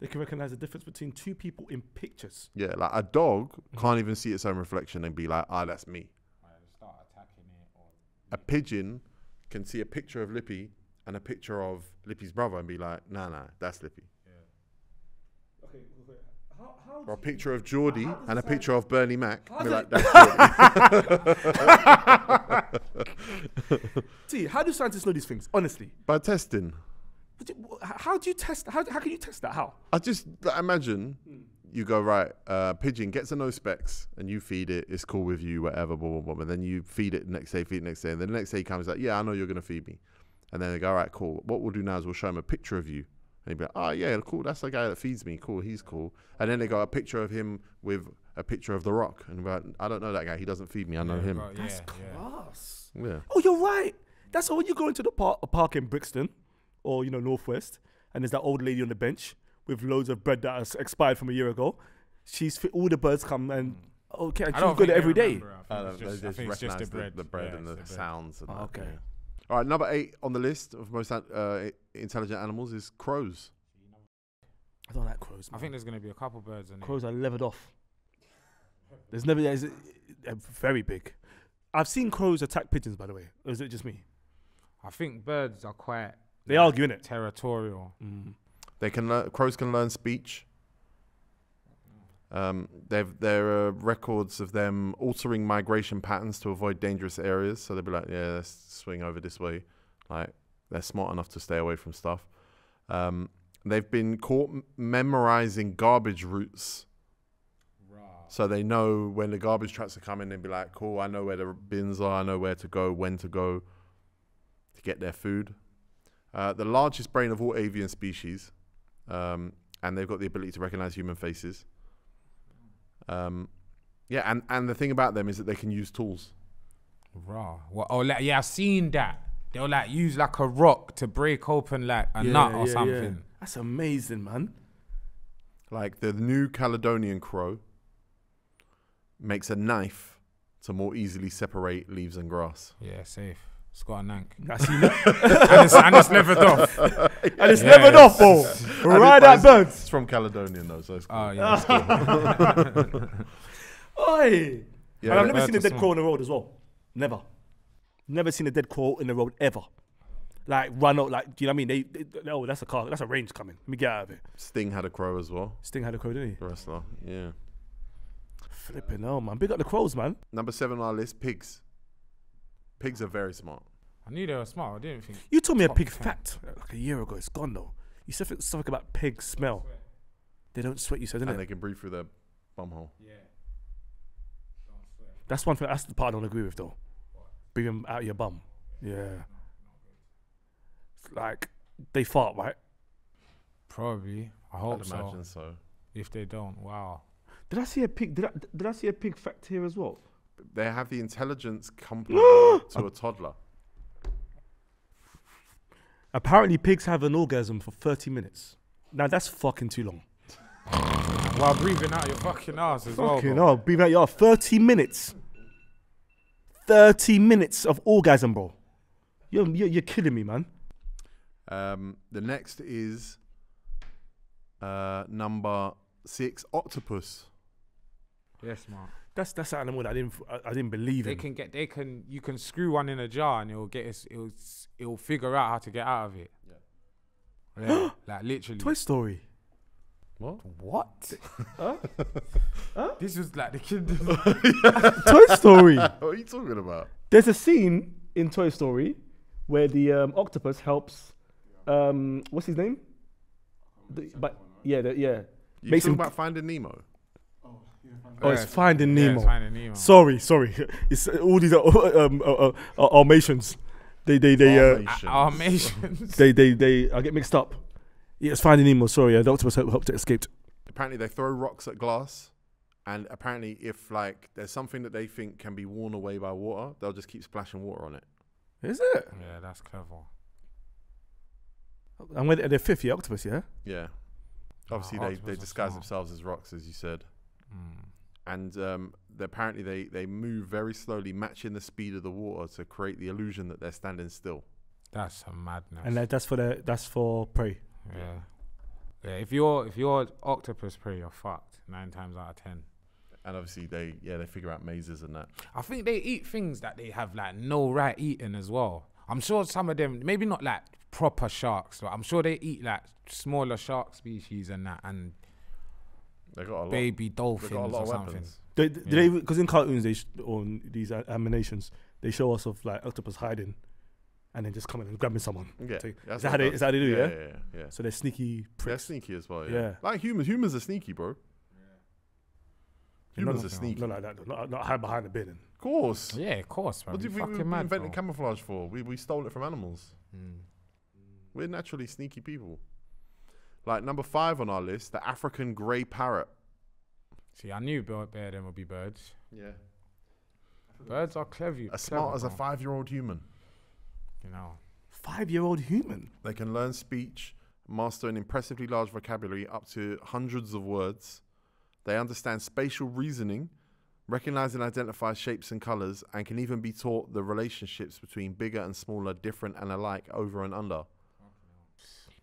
They can recognize the difference between two people in pictures. Yeah, like a dog can't even see its own reflection and be like, ah, that's me. Start attacking it. A pigeon can see a picture of Lippy and a picture of Lippy's brother and be like, nah, that's Lippy. Yeah. Okay, or a picture of Geordie and a picture of Bernie Mac. And be like, that's Geordie. See, how do scientists know these things, honestly? By testing. How do you test? How can you test that? How? I just imagine you go, right, pigeon gets a no specs and you feed it, it's cool with you, whatever, blah, blah, blah. And then you feed it the next day. And then the next day he comes like, yeah, I know you're going to feed me. And then they go, all right, cool. What we'll do now is we'll show him a picture of you. And he'll be like, oh, yeah, cool. That's the guy that feeds me. Cool. He's cool. And then they got a picture of him with a picture of The Rock. And like, I don't know that guy. He doesn't feed me. I know him. Right, yeah, that's class. Yeah. Oh, you're right. That's when you go into the park in Brixton. Or, you know, Northwest, and there's that old lady on the bench with loads of bread that has expired from a year ago. All the birds come and, okay, and she's good every day. I think it's just the bread and the sounds. And okay. Yeah. All right, number 8 on the list of most intelligent animals is crows. I don't like crows, man. I think there's going to be a couple birds in crows there. Crows are levered off. They're very big. I've seen crows attack pigeons, by the way. Or is it just me? I think birds are quite... They argue, innit? Territorial. Mm. They can crows can learn speech. There are records of them altering migration patterns to avoid dangerous areas. So they'll be like, yeah, let's swing over this way. Like, they're smart enough to stay away from stuff. They've been caught memorizing garbage routes. Right. So they know when the garbage trucks are coming, they'll be like, cool, I know where the bins are. I know where to go, when to go to get their food. The largest brain of all avian species, and they've got the ability to recognize human faces. Yeah, and the thing about them is that they can use tools. Raw. Well, oh, like, yeah, I've seen that. They'll like use like a rock to break open like a nut or something. Yeah. That's amazing, man. Like the New Caledonian crow makes a knife to more easily separate leaves and grass. Yeah, safe. It's got a nank. and it's never off. And it's never off, bro. Right at birds. It's from Caledonian, though, so it's cool. Oh, yeah. Cool. Oi. Yeah, and I've never seen a dead crow on the road as well. Never. Never seen a dead crow in the road ever. Like, run out, like, do you know what I mean? They oh, that's a car. That's a range coming. Let me get out of it. Sting had a crow as well. Sting had a crow, didn't he? The wrestler, yeah. Flipping hell, man. Big up the crows, man. Number 7 on our list, pigs. Pigs are very smart. I knew they were smart. I didn't think. You told me a pig fact like a year ago. It's gone though. You said something about pigs smell. They don't sweat. You said, didn't it? And they can breathe through their bumhole. Yeah. Don't sweat. That's one thing. That's the part I don't agree with though. What? Breathing out your bum. Yeah. It's like they fart, right? Probably. I hope so. I'd imagine so. If they don't, wow. Did I see a pig? Did I see a pig fact here as well? They have the intelligence comparable to a toddler. Apparently, pigs have an orgasm for 30 minutes. Now, that's fucking too long. While breathing out your fucking ass as well. Fucking hell, breathe out your ass. 30 minutes. 30 minutes of orgasm, bro. You're killing me, man. The next is number 6, octopus. Yes, man. That's an animal that I didn't believe in. You can screw one in a jar and it'll figure out how to get out of it. Yeah. Like literally. Toy Story. What? Huh? Huh? This was like the kid. Toy Story. What are you talking about? There's a scene in Toy Story where the octopus helps. What's his name? You talking about Finding Nemo? Oh, it's Finding Nemo. Yeah, it's Finding Nemo. Sorry. It's all these Armations. Armations. I get mixed up. Yeah, it's Finding Nemo. Sorry, the octopus helped it escape. Apparently, they throw rocks at glass, and apparently, if like there's something that they think can be worn away by water, they'll just keep splashing water on it. Is it? Yeah, that's clever. And with the fifth, the octopus, yeah. Yeah. Obviously, they disguise themselves as rocks, as you said. Mm. And apparently they move very slowly, matching the speed of the water to create the illusion that they're standing still. That's a madness. And that's for prey. Yeah. If you're octopus prey, you're fucked 9 times out of 10. And obviously they figure out mazes and that. I think they eat things that they have like no right eating as well. I'm sure some of them, maybe not like proper sharks, but I'm sure they eat like smaller shark species and that, and they got a baby dolphins or something. Because in cartoons, these animations, they show us of like octopus hiding, and then just coming and grabbing someone. Yeah, is that how they do? Yeah. So they're sneaky pricks. They're sneaky as well. Yeah. Like humans are sneaky, bro. Yeah. Humans are sneaky. Not like that. Not hide behind a building. Of course. Yeah, of course. Man. What do you think we invented camouflage for? We stole it from animals. Mm. We're naturally sneaky people. Like number 5 on our list, the African grey parrot. See, I knew them would be birds. Yeah. Birds are clever. As smart as a 5-year-old human. You know. 5-year-old human? They can learn speech, master an impressively large vocabulary up to hundreds of words. They understand spatial reasoning, recognize and identify shapes and colors, and can even be taught the relationships between bigger and smaller, different and alike, over and under.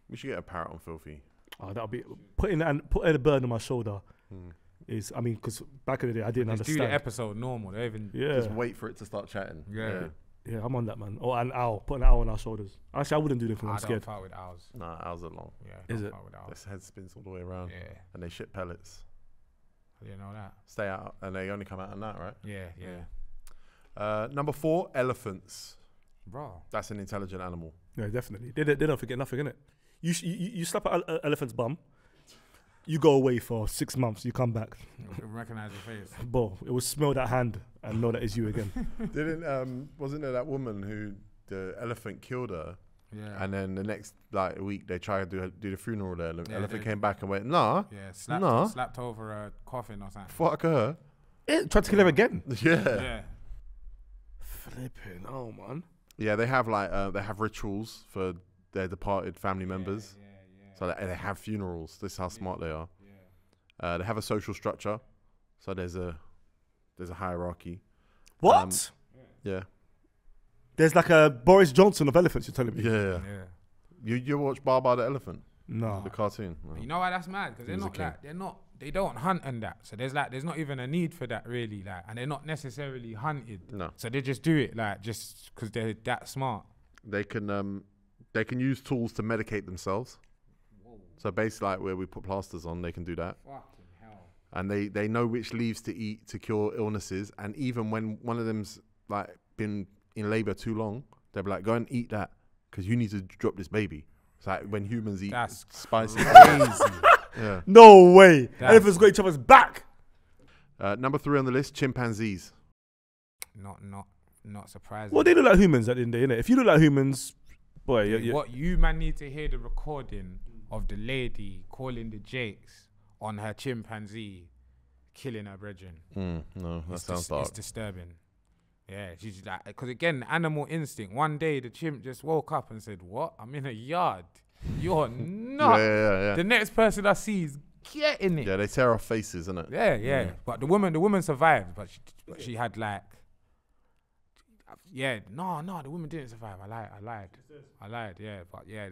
We should get a parrot on Filthy. Oh, that'll be putting a bird on my shoulder. Mm. Is I mean, because back in the day I didn't understand. Do the episode normal. They even just wait for it to start chatting. Yeah. I'm on that, man. Or an owl, put an owl on our shoulders. Actually, I wouldn't do that because I'm scared. I don't fight with owls. Nah, owls are long. Yeah, is it? Their head spins all the way around. Yeah, and they shit pellets. I didn't know that. Stay out, and they only come out at night, right? Yeah. Number 4, elephants. Bro, that's an intelligent animal. Yeah, definitely. They don't forget nothing, innit? You slap an elephant's bum, you go away for 6 months, you come back. Recognize your face. Bo, it will smell that hand and know that it's you again. Wasn't there that woman who the elephant killed her? Yeah. And then the next like week they tried to do the funeral there. The elephant came back and went, nah. Yeah, slapped over a coffin or something. Fuck her. It tried to kill her again. Yeah. Flipping, oh man. Yeah, they have rituals for their departed family members, so they have funerals. This is how smart they are. Yeah. They have a social structure, so there's a hierarchy. What? Yeah. There's like a Boris Johnson of elephants. You're telling me? Yeah. You watch Barbados the elephant? No. The cartoon. No. You know why that's mad? Because they don't hunt and that. So there's not even a need for that really. Like, and they're not necessarily hunted. No. So they just do it like just because they're that smart. They can use tools to medicate themselves. Whoa. So basically, like where we put plasters on, they can do that. Fucking hell. And they know which leaves to eat to cure illnesses. And even when one of them's like been in labor too long, they'll be like, go and eat that because you need to drop this baby. It's like when humans eat spicy. Yeah. No way. Elephants got each other's back. Number 3 on the list, chimpanzees. Not surprising. Well, they look like humans at the end of the day, innit? If you look like humans, boy, you're what you man need to hear the recording of the lady calling the jakes on her chimpanzee, killing her brethren. No, that sounds dark. It's disturbing. Yeah, she's like, because again, animal instinct. One day the chimp just woke up and said, "What? I'm in a yard." You're not. Yeah. The next person I see is getting it. Yeah, they tear off faces, innit? Yeah. But the woman survived, but she had like, the woman didn't survive. I lied. Yeah, but yeah.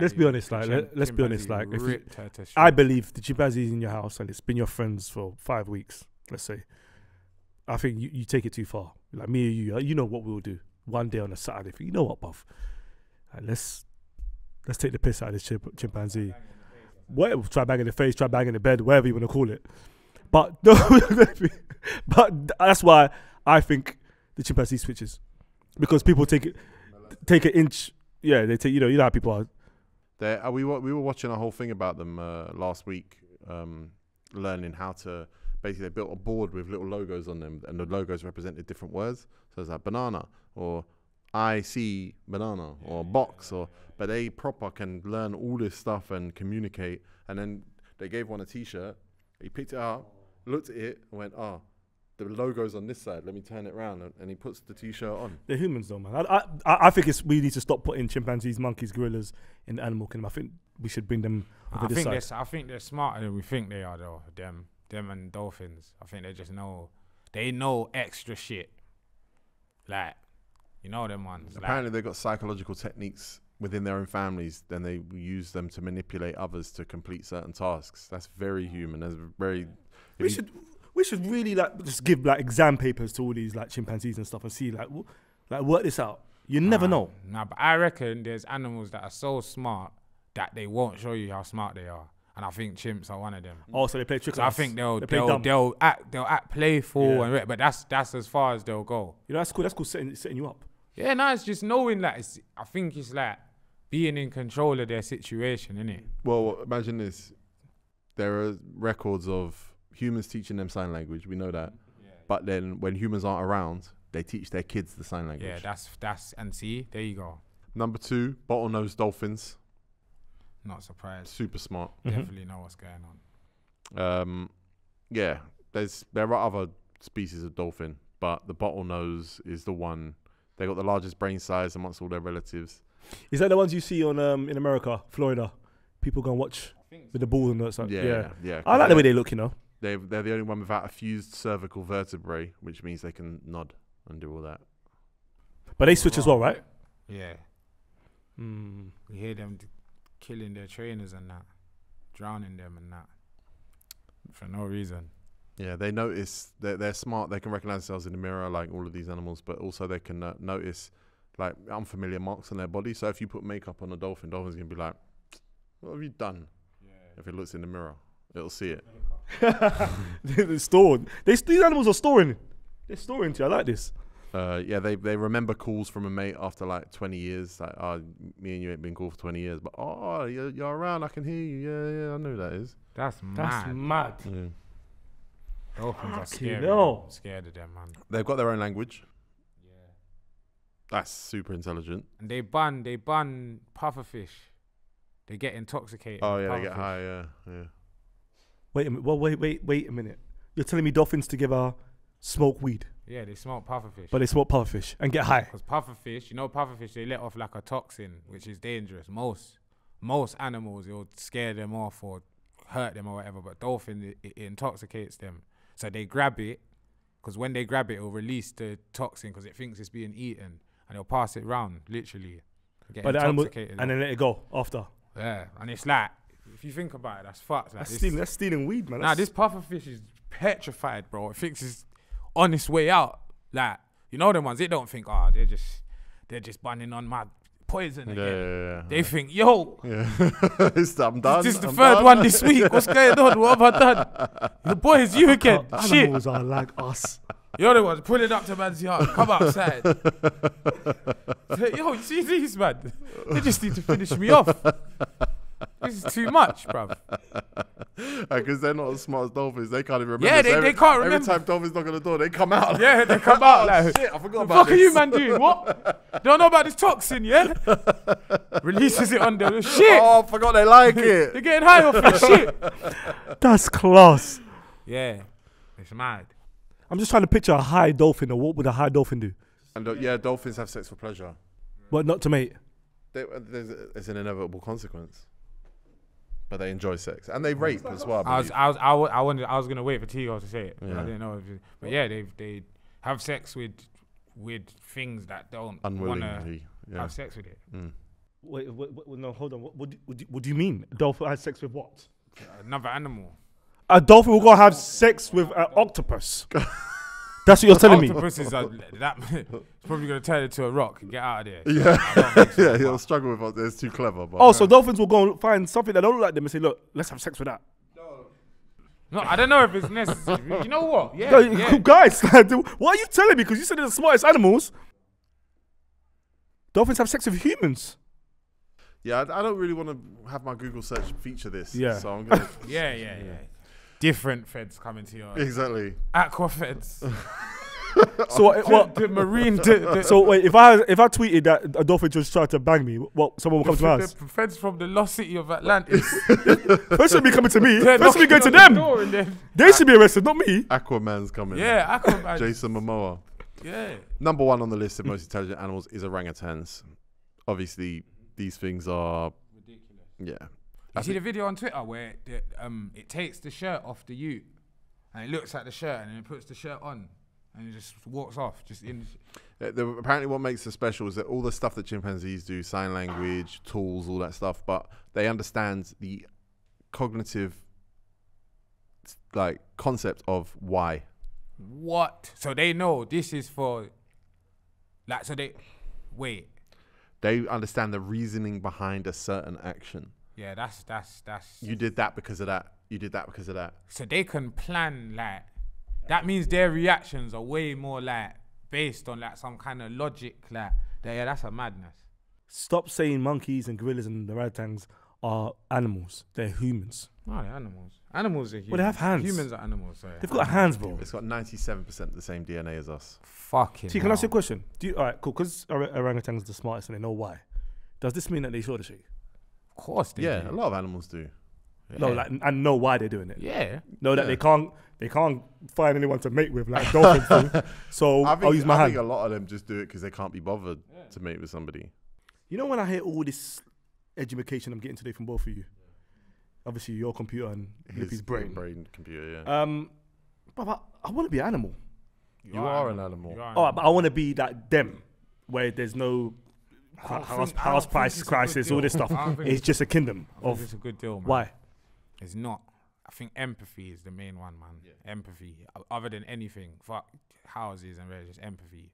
Let's be honest, like, if I believe the chimpanzee's in your house and it's been your friends for 5 weeks, let's say. I think you take it too far. Like me or you know what we'll do one day on a Saturday. You know what, buff? Let's take the piss out of this chimpanzee. what, try banging the face, try banging the bed, whatever you want to call it. But no, but that's why I think the chimpanzee switches, because people take an inch. Yeah, they take, you know how people are. We were watching a whole thing about them last week, learning how to. Basically, they built a board with little logos on them, and the logos represented different words. So it's like banana, or I see banana, or box, or. But they proper can learn all this stuff and communicate. And then they gave one a T-shirt. He picked it up, looked at it, and went, "Ah, oh, the logo's on this side. Let me turn it around." And he puts the T-shirt on. They're humans, though, man. I think we need to stop putting chimpanzees, monkeys, gorillas in the animal kingdom. I think we should bring them. I think they're smarter than we think they are, though. Them and dolphins. I think they just know. They know extra shit. Like, you know them ones. Apparently, they've got psychological techniques within their own families. Then they use them to manipulate others to complete certain tasks. That's very human. That's very. We should really just give exam papers to all these chimpanzees and stuff and see work this out. You never know. Nah, but I reckon there's animals that are so smart that they won't show you how smart they are. And I think chimps are one of them. Oh, so they play tricks. I think they'll act playful, yeah. But that's as far as they'll go. You know, that's cool. That's cool, setting you up. Yeah, no, it's just knowing that. I think it's like being in control of their situation, innit? Well, imagine this. There are records of humans teaching them sign language. We know that. Yeah. But then when humans aren't around, they teach their kids the sign language. Yeah, and see, there you go. Number 2, bottlenose dolphins. Not surprised. Super smart. Definitely know what's going on. Yeah, there are other species of dolphin, but the bottlenose is the one. They got the largest brain size amongst all their relatives. Is that the ones you see on in America, Florida? People go and watch with the ball and that stuff. Yeah. I like the way they look, you know. They're the only one without a fused cervical vertebrae, which means they can nod and do all that. But they switch as well, right? Yeah. You hear them killing their trainers and that, drowning them and that, for no reason. Yeah, they notice, they're smart, they can recognize themselves in the mirror like all of these animals, but also they can notice like unfamiliar marks on their body. So if you put makeup on a dolphin, dolphin's gonna be like, what have you done? Yeah. If it looks in the mirror, it'll see it. They're stored. These animals are storing. They're storing too, I like this. Yeah, they remember calls from a mate after like 20 years. Like, oh, me and you ain't been called for 20 years, but oh, you're around. I can hear you. Yeah, I know who that is. That's mad. Yeah. Dolphins are scary. No. I'm scared of them, man. They've got their own language. Yeah, that's super intelligent. And they bun pufferfish. They get intoxicated. Oh yeah, they get high. Yeah. Wait a minute. Well, wait a minute. You're telling me dolphins together smoke weed? Yeah, they smoke pufferfish. But they smoke pufferfish and get high. Because pufferfish, you know, pufferfish, they let off like a toxin, which is dangerous. Most animals, it'll scare them off or hurt them or whatever. But dolphin, it intoxicates them. So they grab it, because when they grab it, it'll release the toxin because it thinks it's being eaten, and it'll pass it round, literally. But the animal, and then let it go after. Yeah, and it's like, if you think about it, that's fucked. Like that's stealing weed, man. Nah, this pufferfish is petrified, bro. It thinks it's on its way out. Like, you know them ones, they don't think, oh, they're just bunning on my poison again. Yeah. They think, yo, yeah. I'm done. This is the third one this week. What's going on? What have I done? The boy is you again. Animals are like us. You're the one, pull it up to man's yard, come outside. Yo, you see these, man? They just need to finish me off. This is too much, bruv. Because they're not as smart as dolphins. They can't even remember. Yeah, they can't remember. Every time dolphins knock on the door, they come out. Yeah, they come out like, shit, I forgot about this. What the fuck are you, man, doing? What? Don't know about this toxin, yeah? Releases it on the shit. Oh, I forgot they like it. They're getting high off the shit. That's class. Yeah, it's mad. I'm just trying to picture a high dolphin, or what would a high dolphin do? And yeah, dolphins have sex for pleasure. But not to mate. It's an inevitable consequence. But they enjoy sex and they rape as well. I was gonna wait for T-Go to say it. Yeah. I didn't know. But yeah, they have sex with things that don't unwillingly have sex with it. Mm. Wait, no, hold on. What do you mean? A dolphin has sex with what? Another animal. A dolphin will go have sex with an octopus. That's what you're telling me. Octopuses are that. It's probably going to turn into a rock and get out of there. Yeah, so yeah, he'll struggle with it. It's too clever. But oh, so dolphins will go and find something that don't look like them and say, "Look, let's have sex with that." No, I don't know if it's necessary. You know what? Yeah, yeah. Guys, like, what are you telling me? Because you said they're the smartest animals. Dolphins have sex with humans. Yeah, I don't really want to have my Google search feature this. Yeah. So I'm gonna yeah. Different feds coming to your exactly aqua feds. So the marine. So wait, if I tweeted that a dolphin just tried to bang me, what someone will come to my house? The feds from the lost city of Atlantis. First should be coming to me. They're first should be going to them. They should be arrested, not me. Aquaman's coming. Yeah, Aquaman. Jason Momoa. Yeah. Number one on the list of most intelligent animals is orangutans. Obviously, these things are ridiculous. Yeah. You see the video on Twitter where it takes the shirt off the ute and it looks at the shirt and then it puts the shirt on and it just walks off. Just in. Apparently what makes it special is that all the stuff that chimpanzees do, sign language, tools, all that stuff, but they understand the cognitive like concept of why. What? So they know this is for, like, so they, wait. They understand the reasoning behind a certain action. Yeah, that's. You did that because of that. You did that because of that. So they can plan like. That means their reactions are way more like based on like some kind of logic like. Yeah, that's a madness. Stop saying monkeys and gorillas and the orangutans are animals. They're humans. No, they're animals. Animals are humans. Well, they have hands. Humans are animals. So they've got hands, bro. It's got 97% the same DNA as us. Fucking. See, can I ask you a question? Do you, all right, cool. Because orangutans are the smartest and they know why. Does this mean that they saw the shit? Of course they do. Yeah, a lot of animals do. Yeah. No, like, and know why they're doing it. Yeah. Know that they can't find anyone to mate with like dolphins do. So I'll use my hand. I think a lot of them just do it because they can't be bothered to mate with somebody. You know when I hear all this education I'm getting today from both of you? Obviously your computer and Lippy's brain. Computer, yeah. But I want to be an animal. You are an animal. Oh, but I want to be like them where there's no... house price crisis, all this stuff. It's just a kingdom of. It's a good deal, man. Why? It's not. I think empathy is the main one, man. Yeah. Empathy, other than anything, fuck houses and religious empathy.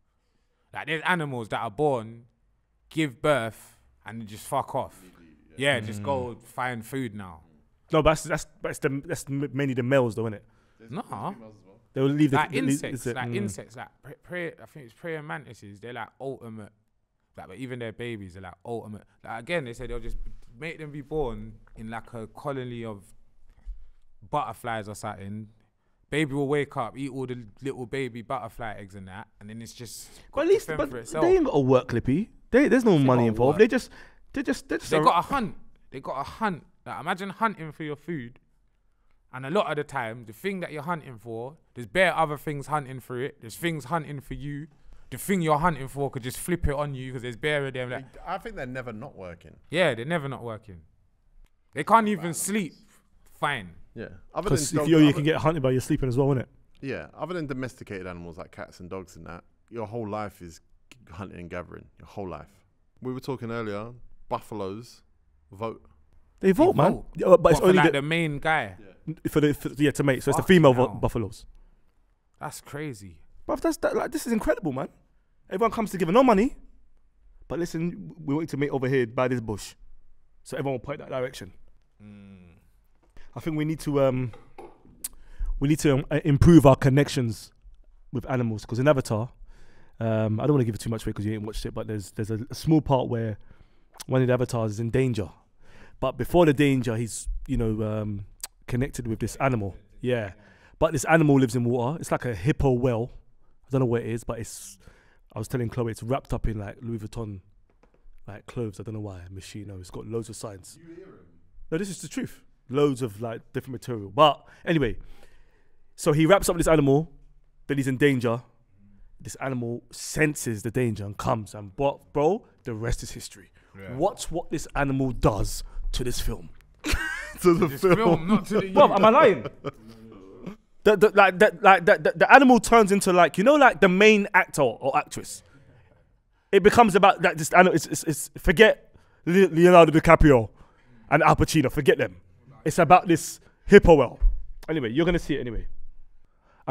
Like there's animals that are born, give birth, and just fuck off. Yeah, just go find food now. No, but that's mainly the males, though, isn't it? No. They will leave the like insects, like praying. I think it's praying mantises. They're like ultimate. Like, but even their babies are like ultimate. Like, again, they said they'll just make them be born in like a colony of butterflies or something. Baby will wake up, eat all the little baby butterfly eggs and that, and then it's just. But at least they ain't got to work, Lippy. There's no money involved. They got to hunt. They got to hunt. Like, imagine hunting for your food, and a lot of the time, the thing that you're hunting for, there's bare other things hunting for it. There's things hunting for you. The thing you're hunting for could just flip it on you because there's bare of them. Like, I think they're never not working. Yeah, they're never not working. They can't even sleep. Fine. Yeah. Because you can get hunted by your sleeping as well, innit? Yeah. Other than domesticated animals like cats and dogs and that, your whole life is hunting and gathering. Your whole life. We were talking earlier. Buffaloes vote. They vote, man. Yeah, but it's only like the main guy. Yeah. To mate. So it's the female buffaloes. That's crazy. But this is incredible, man. Everyone comes together, no money. But listen, we want you to meet over here by this bush. So everyone will point that direction. Mm. I think we need to improve our connections with animals. Because in Avatar, I don't want to give it too much away because you ain't watched it, but there's a small part where one of the avatars is in danger. But before the danger, he's connected with this animal. Yeah. But this animal lives in water. It's like a hippo whale. I don't know what it is, but it's, I was telling Chloe, it's wrapped up in like Louis Vuitton, like clothes. I don't know why, Michino. It's got loads of signs. You hear him? No, this is the truth. Loads of like different material. But anyway, so he wraps up this animal, then he's in danger. This animal senses the danger and comes. And bro, the rest is history. Yeah. Watch what this animal does to this film. To the film, not to the. Bro, am I lying? The animal turns into like like the main actor or actress. It becomes about that. This animal. It's forget Leonardo DiCaprio and Al Pacino. Forget them. It's about this hippo whale. Anyway, you're gonna see it anyway.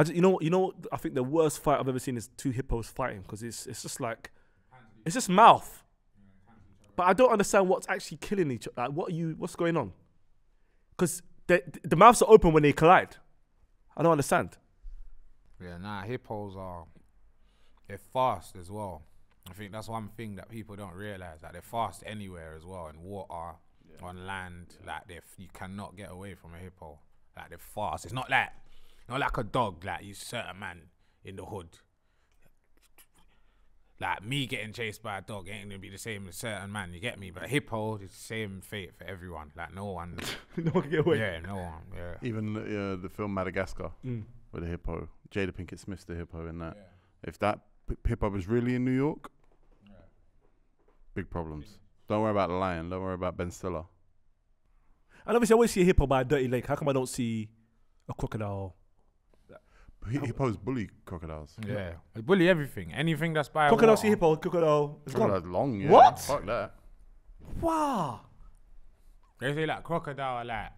You know, I think the worst fight I've ever seen is two hippos fighting, because it's just like, it's just mouth. But I don't understand what's actually killing each other. Like, what's going on? Because the mouths are open when they collide. I don't understand. Yeah, nah, hippos are, they're fast as well. I think that's one thing that people don't realize, that they're fast anywhere as well, in water, yeah, on land. Yeah. Like, you cannot get away from a hippo. Like, they're fast. It's not like a dog. Like, you certain man in the hood. Like, me getting chased by a dog ain't gonna be the same as a certain man, you get me? But a hippo is the same fate for everyone. Like, no one. No one can get away. Yeah, no one, yeah. Even the film Madagascar with the hippo. Jada Pinkett Smith's the hippo in that. Yeah. If that hippo was really in New York, yeah, big problems. Don't worry about the lion. Don't worry about Ben Stiller. And obviously, I always see a hippo by a dirty lake. How come I don't see a crocodile? Hippos bully crocodiles. Yeah, they bully everything. Anything that's by crocodile, see hippo, crocodile is gone. Long, yeah. What? Fuck that. Wow. They say like crocodile are like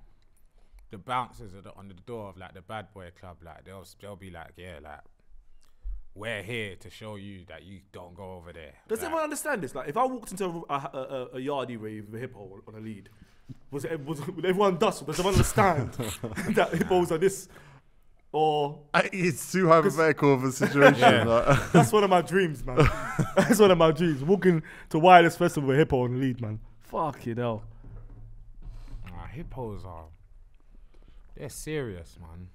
the bouncers on the door of like the bad boy club. Like they'll be like, yeah, like we're here to show you that you don't go over there. Does like, everyone understand this? Like if I walked into a yardie rave with a hippo on a lead, was everyone dust? Does everyone understand that hippos are this? Or it's too hypothetical of a situation. Yeah. Like. That's one of my dreams, man. That's one of my dreams. Walking to Wireless Festival with a hippo on the lead, man. Fuck you, hell. Hippos are... They're serious, man.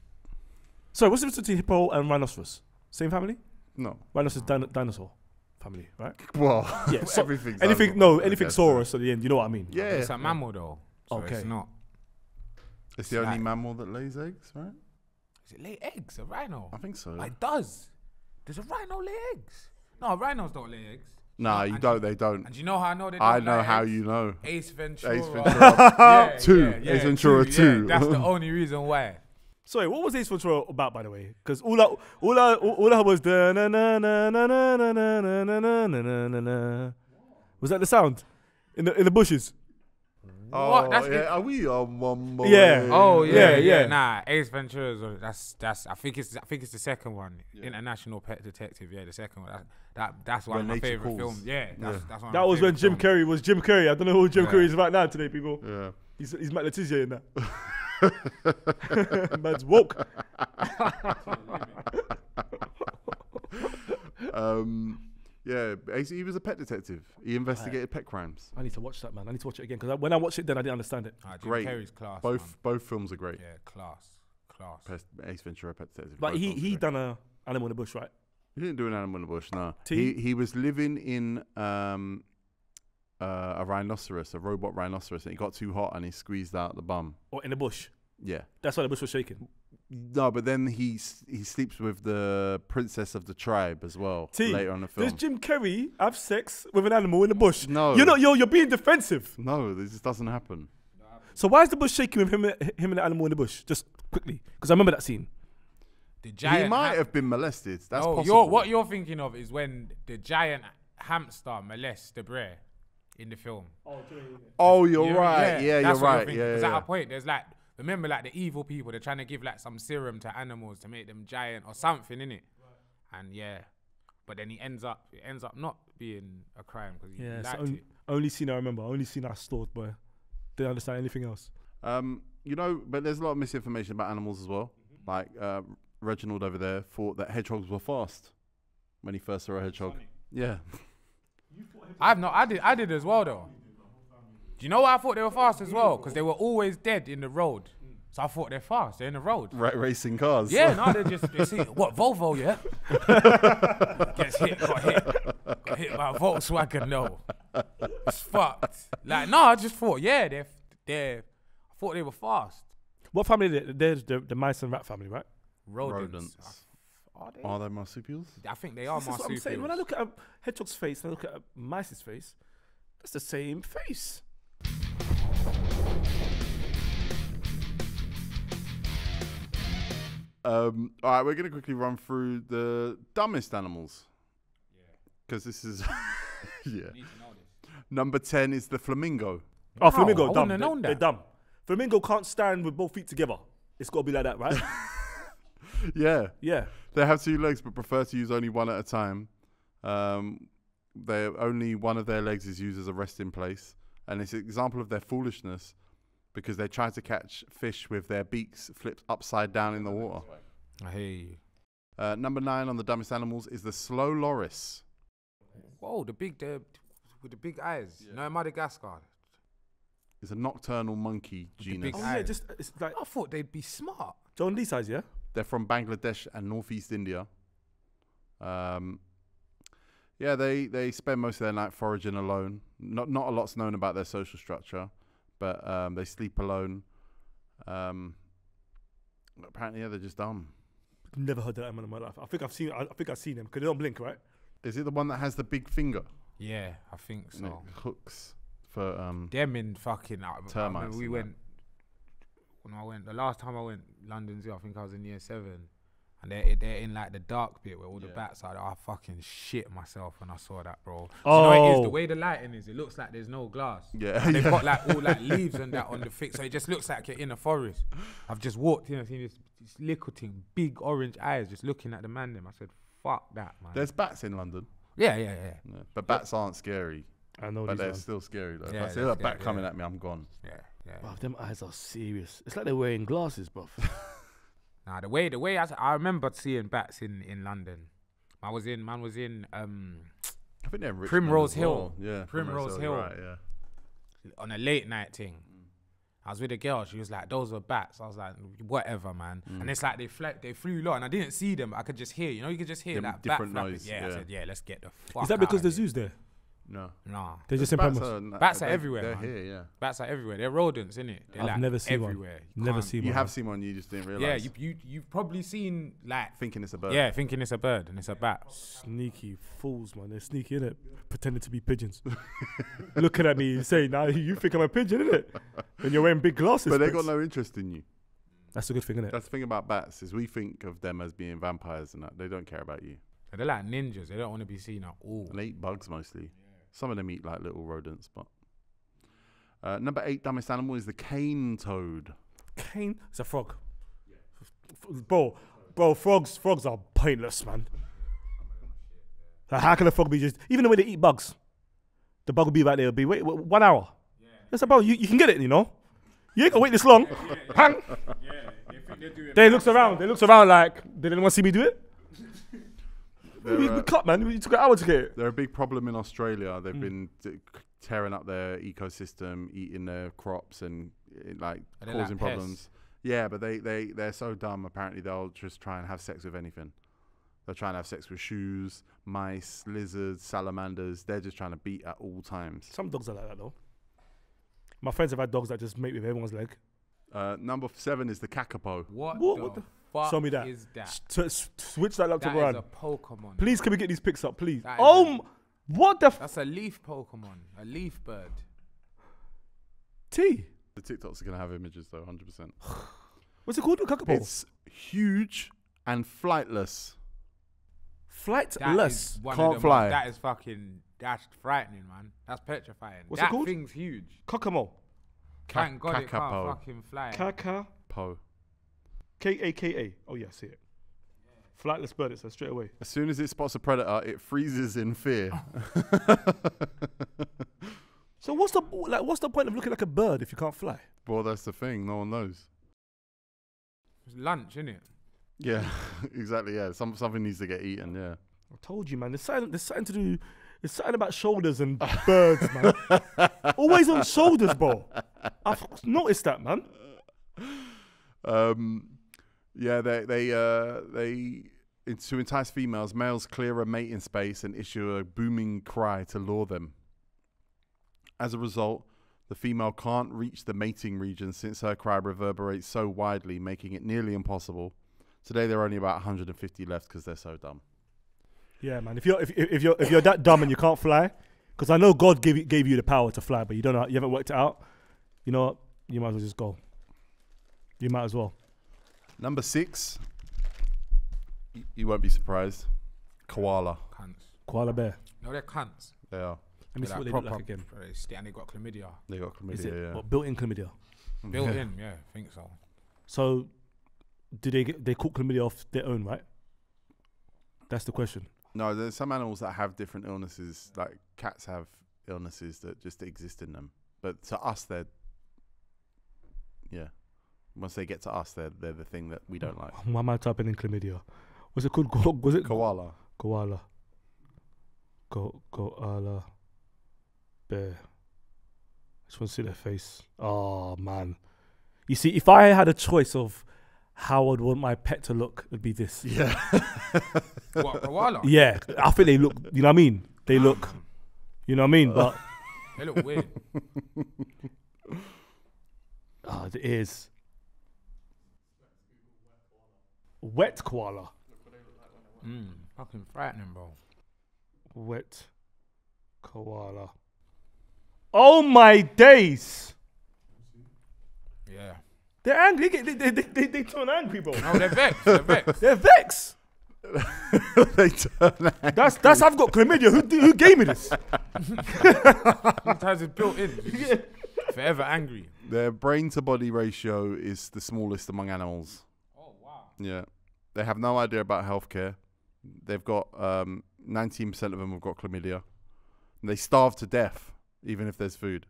So, what's the difference between hippo and rhinoceros? Same family? No. Rhinoceros is dinosaur family, right? Well, yeah, so anything saurus at the end, you know what I mean? Yeah. It's a mammal, though. So okay. It's not. It's the only mammal that lays eggs, right? Does it lay eggs, a rhino? I think so. Like, it does. Does a rhino lay eggs? No, rhinos don't lay eggs. Nah, you don't, they don't. And do you know how I know they don't lay eggs? I know how you know. Ace Ventura. Ace Ventura. Yeah, 2. Yeah, Ace Ventura 2. Yeah, that's the only reason why. Sorry, what was Ace Ventura about, by the way? Because all I was... Da, na, na, na, na, na, na, na, na, na, na, na. Was that the sound? In the bushes? Oh, what? That's yeah. Are we on one more? Yeah. Oh yeah, yeah. Nah, Ace Ventura. That's. I think it's the second one. Yeah. International Pet Detective. Yeah, the second one. That's one of my favorite films. Yeah. That's one. That was when Jim Carrey was Jim Carrey. I don't know who Jim Carrey is right now today, people. Yeah. He's Matt Letizia in that. Man's woke. Yeah, he was a pet detective. He investigated pet crimes. I need to watch that, man. I need to watch it again, because when I watched it then, I didn't understand it. Great. Jim Carrey's class, both films are great. Yeah, class. Ace Ventura, Pet Detective. But he done an animal in the bush, right? He didn't do an animal in the bush, no. He was living in a rhinoceros, a robot rhinoceros, and it got too hot and he squeezed out the bum. Or in the bush? Yeah. That's why the bush was shaking. No, but then he sleeps with the princess of the tribe as well later on the film. Does Jim Carrey have sex with an animal in the bush? No, you're being defensive. No, this just doesn't happen. So why is the bush shaking with him and the animal in the bush? Just quickly, because I remember that scene. The giant he might have been molested. That's possible. What you're thinking of is when the giant hamster molests the bear in the film. Oh, you're right. Yeah, you're right. Yeah, because at a point there's like. Remember, like, the evil people, they're trying to give, like, some serum to animals to make them giant or something, innit? Right. And, yeah. But then it ends up not being a crime because he liked it. Only scene I remember. Only scene I stored, but didn't understand anything else. You know, but there's a lot of misinformation about animals as well. Mm-hmm. Like, Reginald over there thought that hedgehogs were fast when he first saw a hedgehog. Funny. Yeah. I did as well, though. Do you know why I thought they were fast as well? Because they were always dead in the road. So I thought they're fast, they're in the road. Right, racing cars. Yeah, no, they see, what, Volvo, yeah? Gets hit, got hit by a Volkswagen, no. It's fucked. Like, no, I just thought, yeah, I thought they were fast. What family, there's the mice and rat family, right? Rodents. Are they marsupials? I think they are marsupials. What I'm saying. When I look at a hedgehog's face, and I look at a mice's face, that's the same face. All right, we're going to quickly run through the dumbest animals. Yeah. Because this is... yeah. Number 10 is the flamingo. Oh, wow, flamingo, dumb. They're dumb. Flamingo can't stand with both feet together. It's got to be like that, right? Yeah. Yeah. They have two legs but prefer to use only one at a time. Only one of their legs is used as a resting place. And it's an example of their foolishness because they try to catch fish with their beaks flipped upside down in the water. I hear you. Number 9 on the dumbest animals is the slow loris. Whoa, with the big eyes. Yeah. No, Madagascar. It's a nocturnal monkey genus. Oh, yeah, just, it's like, I thought they'd be smart. John Lee's eyes, yeah? They're from Bangladesh and northeast India. Yeah, they spend most of their night foraging alone. Not a lot's known about their social structure, but they sleep alone. Apparently, yeah, they're just dumb. I've never heard that animal in my life. I think I've seen them because they don't blink, right? Is it the one that has the big finger? Yeah, I think so. And it hooks for them in fucking termites. When I went the last time I went London Zoo, I think I was in year 7. And they're in like the dark bit where all the bats are. I fucking shit myself when I saw that, bro. Oh. You know, it is the way the lighting is. It looks like there's no glass. Yeah. And they've got like all like leaves and that on the thick, so it just looks like you're in a forest. I've just walked in and seen this little thing, big orange eyes, just looking at the man. Them, I said, fuck that, man. There's bats in London. Yeah. But bats aren't scary. I know. But they're still scary though. Yeah, if I see a bat coming at me, I'm gone. Yeah. Wow, them eyes are serious. It's like they're wearing glasses, bruv. Nah, the way I remember seeing bats in London. Man was in I think they're in Primrose Hill. Yeah. Primrose Hill. Right, yeah. On a late night thing. I was with a girl, she was like, those were bats. I was like, whatever, man. Mm. And it's like they flew low and I didn't see them, but I could just hear, you could just hear that different bat noise. Yeah, I said, let's get the fuck out. Is that because the zoo's there? No. Nah. They're just in Primrose. Bats are everywhere. They're here, yeah. Bats are everywhere. They're rodents, innit? I've never seen one. Never seen one. You have seen one, you just didn't realise. Yeah, you've probably seen like... Thinking it's a bird. Yeah, thinking it's a bird and it's a bat. Sneaky fools, man. They're sneaky, innit? Pretending to be pigeons. Looking at me and saying, now you think I'm a pigeon, innit? And you're wearing big glasses. But they got no interest in you. That's a good thing, innit? That's the thing about bats is we think of them as being vampires and that. They don't care about you. They're like ninjas. They don't want to be seen at all. And they eat bugs mostly. Some of them eat like little rodents, but number 8 dumbest animal is the cane toad. Cane? It's a frog. Yeah. Bro, frogs are pointless, man. Like, how can a frog be just? Even the way they eat bugs, the bug will be right there. It'll be wait 1 hour. Yeah. That's about you. You can get it, you know. You ain't gonna wait this long. Hang. They looks around. They looks around like did anyone see me do it? We cut, man. We took an hour to get it. They're a big problem in Australia. They've been tearing up their ecosystem, eating their crops, and causing like problems. Pests? Yeah, but they're so dumb. Apparently, they'll just try and have sex with anything. They'll try and have sex with shoes, mice, lizards, salamanders. They're just trying to beat at all times. Some dogs are like that, though. My friends have had dogs that just mate with everyone's leg. Number 7 is the kakapo. What the? Show me that. Is that? Switch that laptop around. That is a Pokemon. Please, can we get these pics up, please? What the? That's a leaf Pokemon, a leaf bird. T. The TikToks are gonna have images though, 100%. What's it called? A kakapo. It's huge and flightless. Flightless. Can't fly. That is fucking. That's frightening, man. That's petrifying. What's it called? That thing's huge. Kakamo. Thank God it can't fucking fly. Kakapo. K-A-K-A. Oh, yeah, I see it. Flightless bird, it says straight away. As soon as it spots a predator, it freezes in fear. So what's the point of looking like a bird if you can't fly? Well, that's the thing. No one knows. It's lunch, isn't it? Yeah, exactly, yeah. Something needs to get eaten, yeah. I told you, man. There's something about shoulders and birds, man. Always on shoulders, bro. I've noticed that, man. Yeah, to entice females, males clear a mating space and issue a booming cry to lure them. As a result, the female can't reach the mating region since her cry reverberates so widely, making it nearly impossible. Today, there are only about 150 left because they're so dumb. Yeah, man. If you're that dumb and you can't fly, because I know God gave you the power to fly, but you don't know, you haven't worked it out. You know what? You might as well just go. You might as well. Number 6. You won't be surprised. Koala. Cunts. Koala bear. No, they're cunts. They are. Let me see what they look like again. And they got chlamydia. They got chlamydia, yeah. Built-in chlamydia? Built-in, yeah. I think so. So do they get, they caught chlamydia off their own, right? That's the question. No, there's some animals that have different illnesses, like cats have illnesses that just exist in them. But to us, they're, yeah. Once they get to us, they're the thing that we don't like. Why am I typing in chlamydia? Was it called? Was it koala? Koala. Koala. Bear. I just want to see their face. Oh man. You see, if I had a choice of how I'd want my pet to look, it'd be this. Yeah. What, koala? Yeah. I think they look, you know what I mean? They look, you know what I mean? But they look weird. Oh, the ears. Wet koala. Fucking frightening, bro. Wet koala. Oh my days. Yeah. They're angry. They turn angry, bro. No, they're vexed. They're vexed. They're vexed. They turn angry. That's I've got chlamydia. Who gave me this? Sometimes it's built in. Yeah. Forever angry. Their brain to body ratio is the smallest among animals. Oh wow. Yeah. They have no idea about healthcare. They've got 19% of them have got chlamydia. And they starve to death, even if there's food.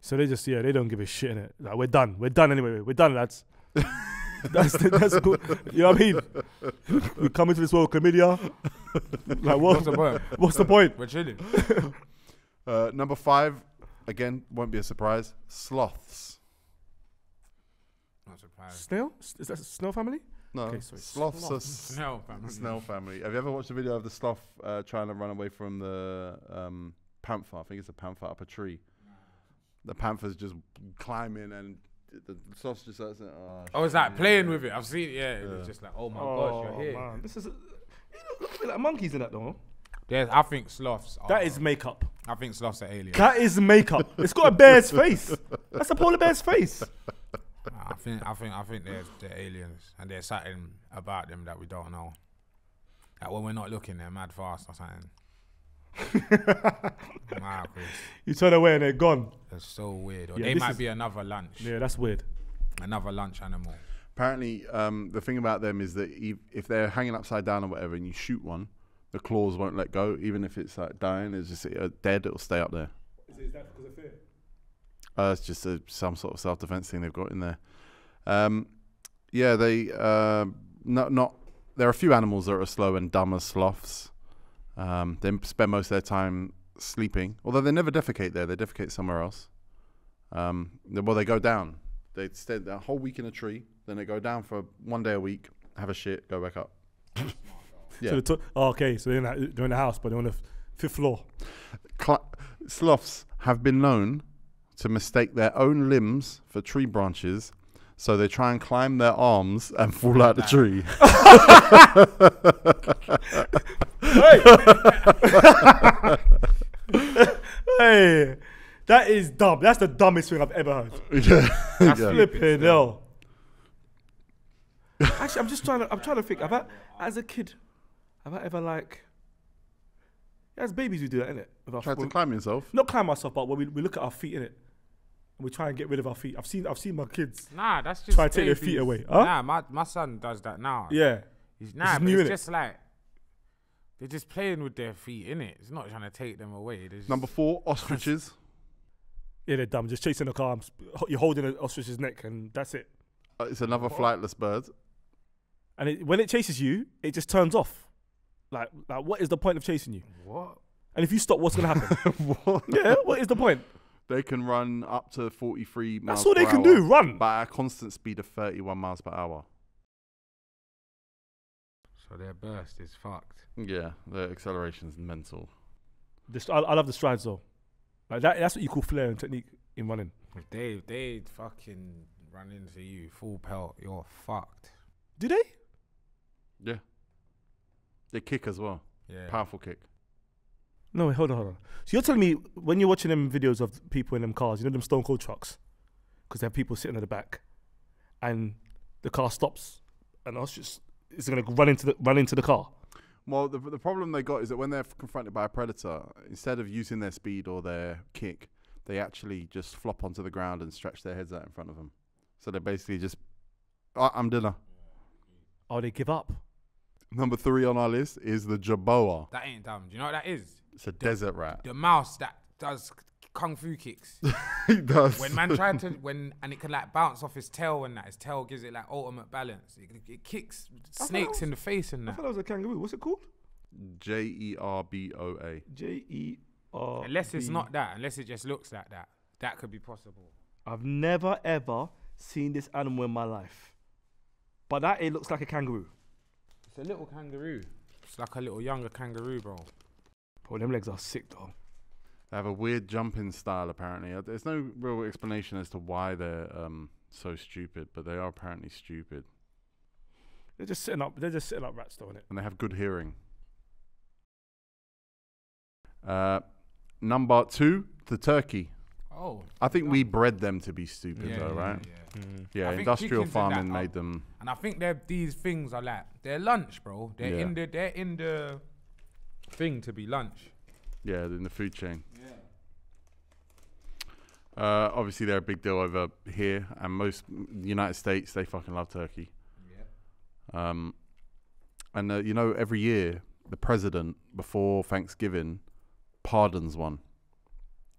So they just, yeah, they don't give a shit, innit? Like, we're done anyway, we're done, lads. That's cool. You know what I mean? We come into this world with chlamydia. Like, what's the point? What's the point? We're chilling. Number 5, again, won't be a surprise. Sloths. Not surprised. Snail? Is that a snail family? No, okay, sloths are snail family. Have you ever watched a video of the sloth trying to run away from the panther? I think it's a panther up a tree. The panther's just climbing and the sloth's just like, oh, it's like playing with it. I've seen it, yeah. It was just like, oh my gosh, you're here. Man. This is, you look a bit like monkeys in that though. Yes, I think sloths are. That is makeup. I think sloths are aliens. That is makeup. It's got a bear's face. That's a polar bear's face. I think they're aliens and there's something about them that we don't know. Like when we're not looking, they're mad fast or something. Wow, you turn away and they're gone. That's so weird. Or yeah, they might be another lunch. Yeah, that's weird. Another lunch animal. Apparently, the thing about them is that if they're hanging upside down or whatever, and you shoot one, the claws won't let go, even if it's like dying. It's just dead. It'll stay up there. Is that because of fear? It's just some sort of self-defense thing they've got in there. Yeah, they there are a few animals that are slow and dumb as sloths. They spend most of their time sleeping, although they never defecate there. They defecate somewhere else. Well, they go down. They stay the whole week in a tree. Then they go down for one day a week, have a shit, go back up. Yeah. So okay, so they're in the house, but they're on the 5th floor. Sloths have been known to mistake their own limbs for tree branches, so they try and climb their arms and fall out the tree. Hey. Hey, that is dumb. That's the dumbest thing I've ever heard. Yeah. That's flipping hell. Actually, I'm trying to think. As a kid, have I ever like? Yeah, as babies, we do that, innit? Tried to climb yourself. Not climb myself, but when we look at our feet, innit? And we try and get rid of our feet. I've seen my kids. Nah, that's just try to take their feet away. Huh? Nah, my son does that now. Yeah. It's just like. They're just playing with their feet, innit? It's not trying to take them away. Number 4, ostriches. Yeah, they're dumb. Just chasing the car. You're holding an ostrich's neck and that's it. It's another flightless bird. And when it chases you, it just turns off. Like, what is the point of chasing you? What? And if you stop, what's going to happen? What? Yeah, what is the point? They can run up to 43 miles per hour. That's all they can do, run. By a constant speed of 31 miles per hour. So their burst is fucked. Yeah, their acceleration's mental. I love the strides though. Like that's what you call flair and technique in running. If they fucking run into you full pelt, you're fucked. Do they? Yeah. They kick as well. Yeah. Powerful kick. No, wait, hold on. So you're telling me when you're watching them videos of people in them cars, you know them Stone Cold trucks, because they have people sitting at the back, and the car stops, and it's going to run into the car. Well, the problem they got is that when they're confronted by a predator, instead of using their speed or their kick, they actually just flop onto the ground and stretch their heads out in front of them. So they're basically just, I'm dinner. Oh, they give up. Number 3 on our list is the Jaboa. That ain't dumb. Do you know what that is? It's a desert rat. The mouse that does kung fu kicks. He does. When man tried to, and it could like bounce off his tail and that. His tail gives it like ultimate balance. It kicks snakes in the face and that. I thought that was a kangaroo. What's it called? J-E-R-B-O-A. J-E-R-B-O-A. Unless it's not that. Unless it just looks like that. That could be possible. I've never ever seen this animal in my life. But that, it looks like a kangaroo. It's a little kangaroo. It's like a little younger kangaroo, bro. Bro, them legs are sick, though. They have a weird jumping style, apparently. There's no real explanation as to why they're so stupid, but they are apparently stupid. They're just sitting up rats, though, innit? And they have good hearing. Number 2, the turkey. Oh, I think we bred them to be stupid, though, right? Yeah, industrial farming made them. And I think these things are like they're lunch, bro. They're in the thing to be lunch. Yeah, in the food chain. Yeah. Obviously, they're a big deal over here and most United States. They fucking love turkey. Yeah. And you know, every year the president before Thanksgiving pardons one.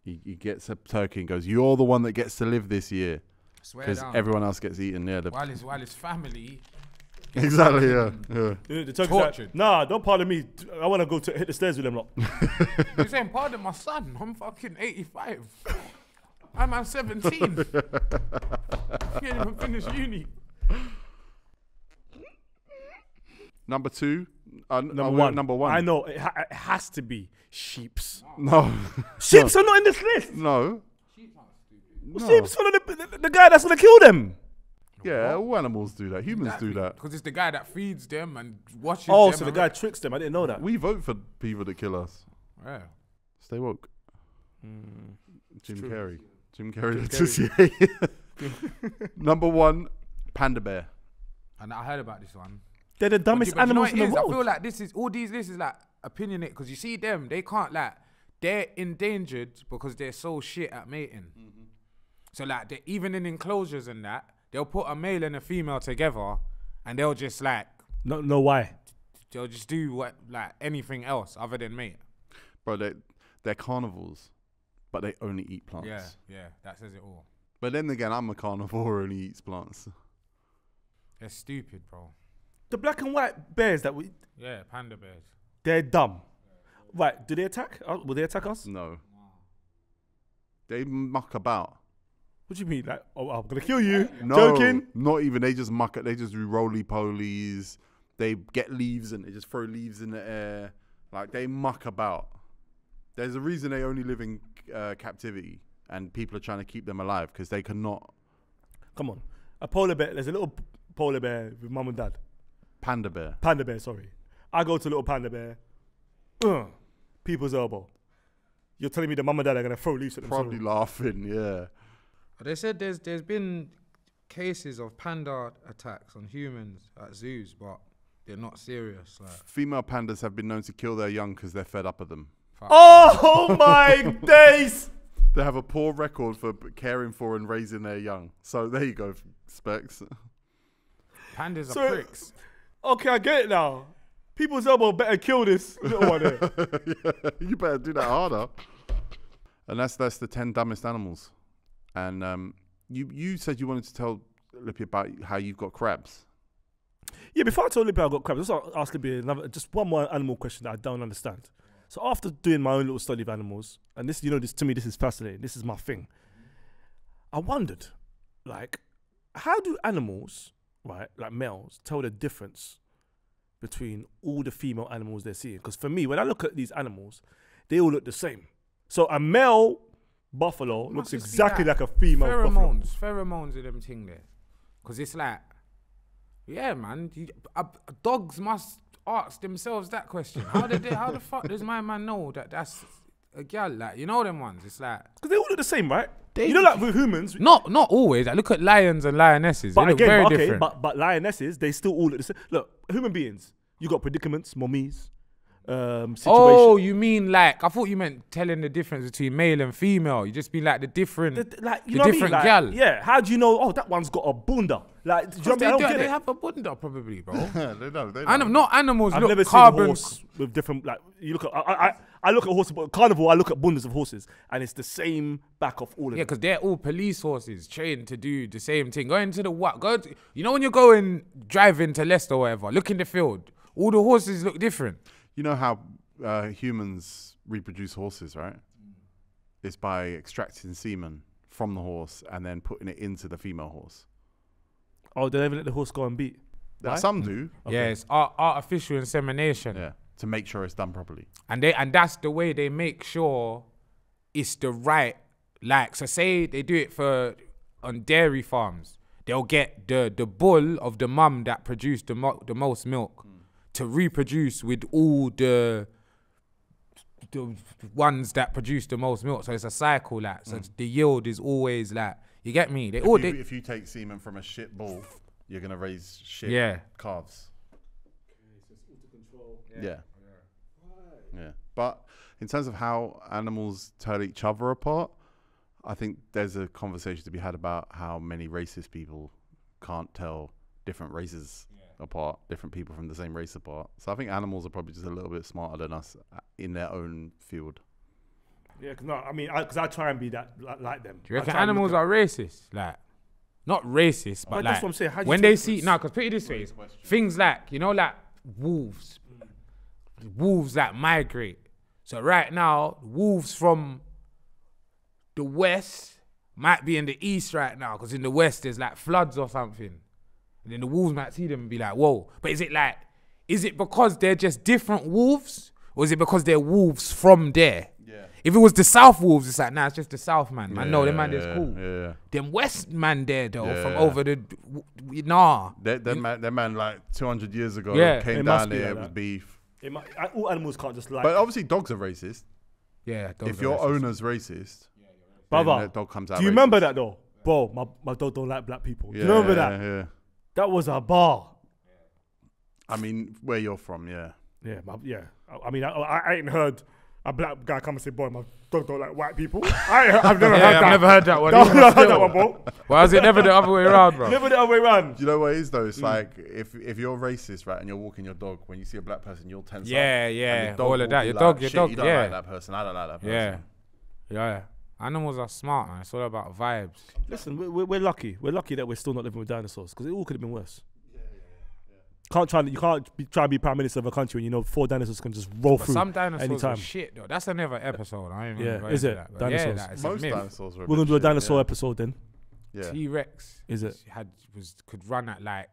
He gets a turkey and goes, "You're the one that gets to live this year," because everyone else gets eaten. Yeah, while his family. Exactly. Yeah. The turkey's like, "Nah, don't pardon me. I want to go to hit the stairs with them lot." You're saying pardon my son? I'm fucking 85. I'm 17. I can't even finish uni. Number 2. Number one. I know it has to be sheeps. No, sheeps are not in this list. No, sheeps are the guy that's gonna kill them. Yeah, all animals do that. Humans do that because it's the guy that feeds them and watches. Oh, so the guy tricks them. I didn't know that. We vote for people that kill us. Yeah, stay woke. Jim Carrey. Number 1, panda bear. And I heard about this one. They're the dumbest animals in the world. I feel like this is all these lists is like opinionated because you see them, they can't like they're endangered because they're so shit at mating. So like they even in enclosures and that, they'll put a male and a female together, and they'll just like they'll just do what like anything else other than mate. Bro, they're carnivores, but they only eat plants. Yeah, that says it all. But then again, I'm a carnivore who only eats plants. They're stupid, bro. The black and white bears that we... Yeah, panda bears. They're dumb. Right, do they attack? Will they attack us? No. They muck about. What do you mean? Like, oh, I'm going to kill you. No, joking? Not even. They just muck it. They just do roly-polies. They get leaves and they just throw leaves in the air. Like, they muck about. There's a reason they only live in captivity and people are trying to keep them alive because they cannot... Come on. A polar bear. There's a little polar bear with mum and dad. Panda bear. Panda bear, sorry. I go to little panda bear. People's elbow. You're telling me the mum and dad are going to throw leaves at them? Probably laughing, yeah. But they said there's been cases of panda attacks on humans at zoos, but they're not serious. Like. Female pandas have been known to kill their young because they're fed up of them. Oh my days! They have a poor record for caring for and raising their young. So there you go, Specs. Pandas are pricks. Okay, I get it now. People's elbow better kill this little one here. Yeah, you better do that harder. And that's the 10 dumbest animals. And you said you wanted to tell Lippy about how you've got crabs. Yeah, before I told Lippy I got crabs, I was asking Lippy just one more animal question that I don't understand. So after doing my own little study of animals, and this, you know, this to me, this is fascinating. This is my thing. I wondered, like, how do animals... Right, like males, tell the difference between all the female animals they're seeing. Because for me, when I look at these animals, they all look the same. So a male buffalo looks exactly like a female buffalo. Pheromones are them thing there. Because it's like, yeah, man, dogs must ask themselves that question. How the fuck does my man know that that's a girl? Like, you know them ones, it's like... Because they all look the same, right? You know, like with humans, not always. I look at lions and lionesses. But again, very different. But lionesses, they still all look the same. Look, human beings. You got predicaments, mummies, situation. Oh, you mean like, I thought you meant telling the difference between male and female. You just be like the different, like, you know what I mean? Like, yeah, how do you know, oh, that one's got a bunda? Like, do you know what I mean? They have a bunda probably, bro. Not animals, I've never seen a horse with different, like, you look at, I look at horses, but carnival, I look at bundas of horses, and it's the same back of all of them. Yeah, because they're all police horses trained to do the same thing. Going to the what? Go to, you know when you're going, driving to Leicester or whatever, look in the field, all the horses look different. You know how humans reproduce horses, right? It's by extracting semen from the horse and then putting it into the female horse. Oh, they never let the horse go and beat? Right? Some do. Okay. Yeah, it's artificial insemination. Yeah, to make sure it's done properly. And they that's the way they make sure it's the right, like, so say they do it for, on dairy farms, they'll get the bull of the mum that produced the most milk to reproduce with all the ones that produce the most milk. So it's a cycle, like, so the yield is always like, you get me? If you take semen from a shit bull, you're gonna raise shit calves. Yeah. But in terms of how animals tear each other apart, I think there's a conversation to be had about how many racist people can't tell different races apart, different people from the same race apart. So I think animals are probably just a little bit smarter than us in their own field. Yeah, cause no, I mean, because I try and be that like them. Do you reckon animals are racist? Like, not racist, but like, that's what I'm saying. When they see, no, because put it this way, things like, you know, like wolves. Wolves that migrate. So right now, wolves from the west might be in the east right now, because in the west there's like floods or something. And then the wolves might see them and be like, whoa. But is it like, is it because they're just different wolves? Or is it because they're wolves from there? Yeah. If it was the south wolves, it's like, nah, it's just the south, man. I know them man, they're cool. Yeah. Them west man there, though, from over the, nah. That man, like 200 years ago, came down there with beef. All animals can't just like. But obviously dogs are racist. Yeah, dogs If your owner's racist, brother, that dog comes out. Do you remember that though? Bro, my dog don't like black people. Do you remember that? Yeah. That was a bar. I mean, where you're from, yeah. I mean, I ain't heard a black guy come and say, boy, my dog don't like white people. I've never heard that. I've never heard that one. I've never heard that one, bro. Why is it never the other way around, bro? Never the other way around. Do you know what it is, though? It's like, if you're racist, right, and you're walking your dog, when you see a black person, you'll tense up. Yeah, all of that. Your dog, you don't like that person. I don't like that person. Yeah. Animals are smart, man. It's all about vibes. Listen, we're lucky. We're lucky that we're still not living with dinosaurs, because it all could have been worse. You can't try to be prime minister of a country when you know 4 dinosaurs can just roll through. Some dinosaurs are shit though. That's another episode. I ain't really is it that, dinosaurs? Yeah, most dinosaurs were. We're gonna do a dinosaur episode then. Yeah. T-Rex is it could run at like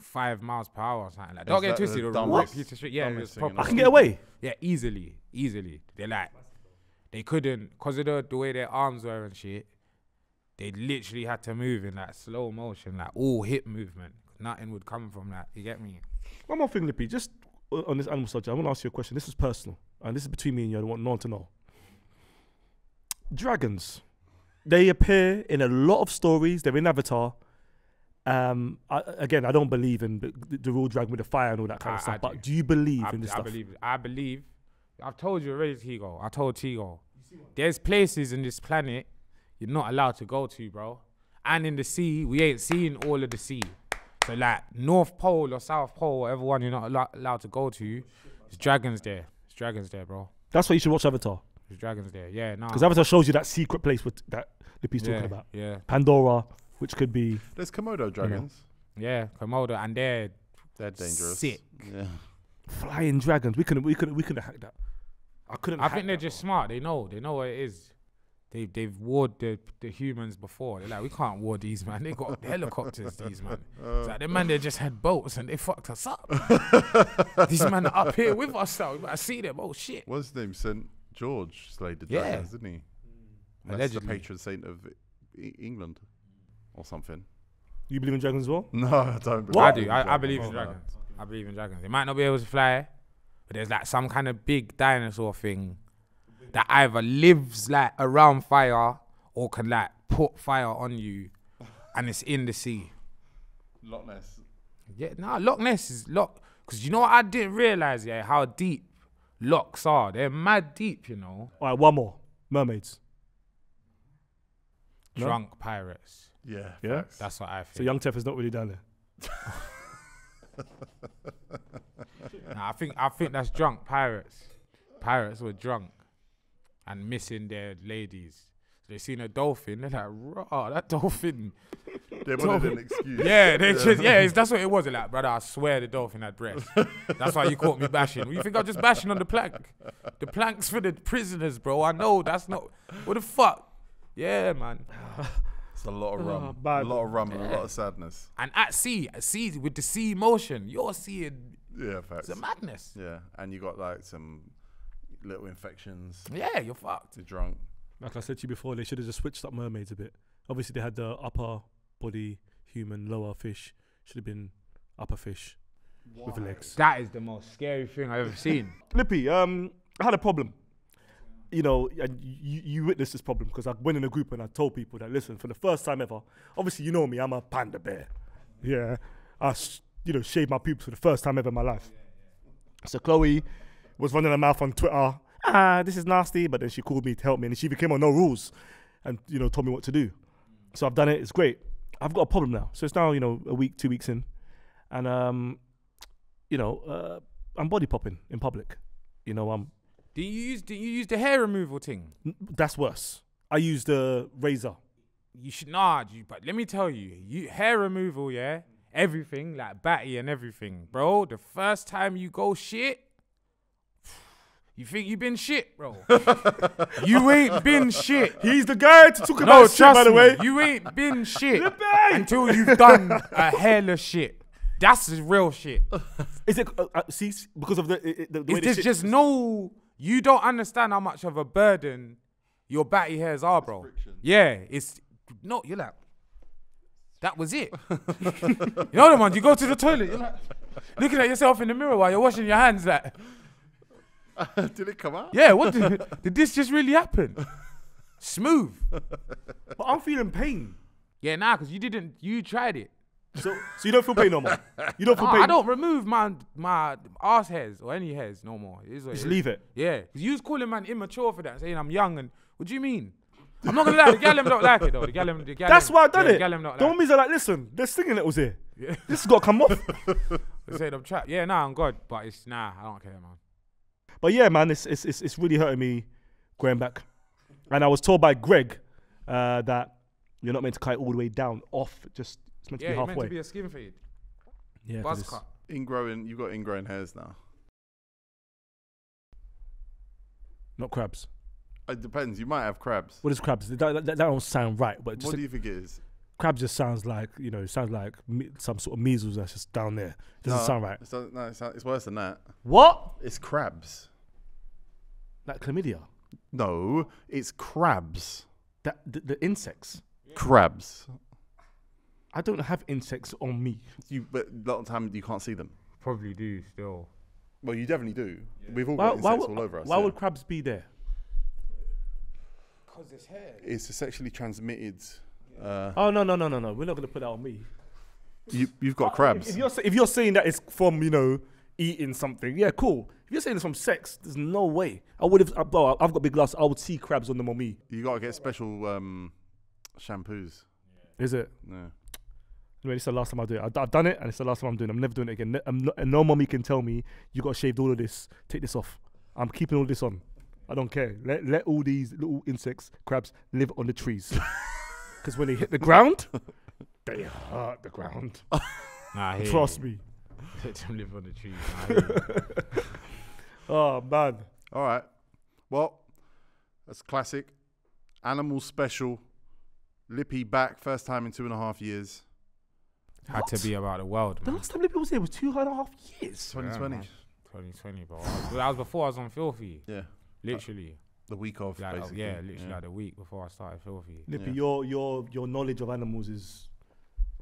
5 miles per hour or something like that. Don't get twisted. I can get away. Yeah, easily. They're like, they couldn't, because of the way their arms were and shit. They literally had to move in like slow motion, like all hip movement. Nothing would come from that, you get me? One more thing, Lippy, just on this animal subject, I want to ask you a question. This is personal, and this is between me and you, I don't want no one to know. Dragons, they appear in a lot of stories, they're in Avatar. Again, I don't believe in the real dragon with the fire and all that kind of stuff, but do you believe in this stuff? I believe. I've told you already, T-Go. I told T-Go, there's places in this planet you're not allowed to go to, bro. And in the sea, we ain't seen all of the sea. So like North Pole or South Pole, whatever one you're not allowed to go to, there's dragons there. There's dragons there, bro. That's why you should watch Avatar. There's dragons there, because Avatar shows you that secret place with that Lippy's talking about. Yeah. Pandora, which could be. There's Komodo dragons. Yeah, Komodo, and they're dangerous. Sick. Yeah. Flying dragons. We couldn't hack that. I think they're just smart. They know what it is. They've warred the humans before. They're like, we can't war these, man. They got helicopters, these, man. It's like, they just had boats and they fucked us up. These men are up here with us now. We might see them. Oh, shit. What's his name? St. George slayed the dragons, didn't he? That's allegedly the patron saint of England or something. You believe in dragons as well? No, I don't. I do. I believe in dragons. I believe in dragons. They might not be able to fly, but there's like some kind of big dinosaur thing that either lives like around fire or can like put fire on you, and it's in the sea. Loch Ness. Yeah, no, Loch Ness is because you know what I didn't realize, how deep locks are. They're mad deep, you know. All right, one more. Mermaids. Drunk pirates. Yeah. Yeah. That's what I think. So Young Tef is not really down there. Nah, I think that's drunk pirates. Pirates were drunk and missing their ladies. So they seen a dolphin, they're like, "Raw, that dolphin." They wanted an excuse. Yeah, they just, yeah, that's what it was. They're like, "Brother, I swear the dolphin had breasts." That's why you caught me bashing. You think I'm just bashing on the plank? The plank's for the prisoners, bro. I know that's not. What the fuck? Yeah, man. It's a lot of rum. Oh, a lot of rum, yeah. And a lot of sadness. And at sea, with the sea motion, you're seeing. Yeah, facts. It's a madness. Yeah, and you got like some little infections. Yeah, you're fucked. You're drunk. Like I said to you before, they should have just switched up mermaids a bit. Obviously, they had the upper body human, lower fish. Should have been upper fish. Why? With legs. That is the most scary thing I've ever seen. Lippy, I had a problem. You know, and you witnessed this problem because I went in a group and I told people that, listen, for the first time ever, obviously you know me, I'm a panda bear. Yeah, I shaved my pubes for the first time ever in my life. So Chloe was running her mouth on Twitter, this is nasty, but then she called me to help me and she became on No Rules and, you know, told me what to do. So I've done it, it's great. I've got a problem now. So it's now, you know, a week, 2 weeks in and, you know, I'm body popping in public. You know, I'm... Do you use the hair removal thing? That's worse. I use the razor. You should not, but let me tell you, hair removal, yeah? Everything, like batty and everything. Bro, the first time you go shit, you think you been shit, bro. You ain't been shit. He's the guy to talk about shit, by the way. You ain't been shit until you've done a hairless shit. That's real shit. Is it, see, because of the way there's just no... You don't understand how much of a burden your batty hairs are, bro. Friction. Yeah, it's no. You're like, that was it. You know the ones you go to the toilet, you're like, looking at yourself in the mirror while you're washing your hands. Like, did it come out? Yeah. What did this just really happen? Smooth. But I'm feeling pain. Yeah, nah, because you didn't. You tried it. So you don't feel pain no more? You don't feel pain? I don't remove my arse hairs or any hairs no more. Just leave it? Yeah. Because you was calling man immature for that, saying I'm young and... What do you mean? I'm not going to lie, the gallem don't like it though. That's why I done it. The homies are like, listen, there's stinging littles here. Yeah. This has got to come off. They said I'm trapped. Yeah, nah, I'm God. But it's... Nah, I don't care, man. But yeah, man, it's really hurting me going back. And I was told by Greg that you're not meant to cut it all the way down, off, just... It's meant to be halfway. Meant to be a skin fade. Yeah, buzz cut. You've got ingrown hairs now. Not crabs. It depends. You might have crabs. What is crabs? That don't sound right. But just what do you think it is? Crabs just sounds like, you know, sounds like some sort of measles that's just down there. Doesn't sound right. It's worse than that. What? It's crabs. Like chlamydia. No, it's crabs. The insects. Yeah. Crabs. I don't have insects on me. But a lot of the time you can't see them. Probably do still. Well, you definitely do. Yeah. We've all got insects all over us. Why would crabs be there? Because it's hair. It's a sexually transmitted. Yeah. Oh, no. We're not going to put that on me. You've got crabs. If you're saying that it's from, you know, eating something, yeah, cool. If you're saying it's from sex, there's no way. I've got big glasses. I would see crabs on them on me. You got to get special shampoos. Yeah. Is it? No. Anyway, it's the last time I do it. I've done it and it's the last time I'm doing it. I'm never doing it again. No mommy can tell me, you got to shave all of this, take this off. I'm keeping all this on. I don't care. Let all these little insects, crabs, live on the trees. Because when they hit the ground, they hurt the ground. Nah, trust me. Let them live on the trees. Oh, man. All right. Well, that's classic. Animal special. Lippy back, first time in 2.5 years. Had what? To be about the world, man. The last time Lippy was here was 2.5 years. 2020. Yeah, 2020, bro. That was before I was on Filthy. Yeah. Literally. The week of, like, basically. Yeah, literally like the week before I started Filthy. Lippy, your knowledge of animals is,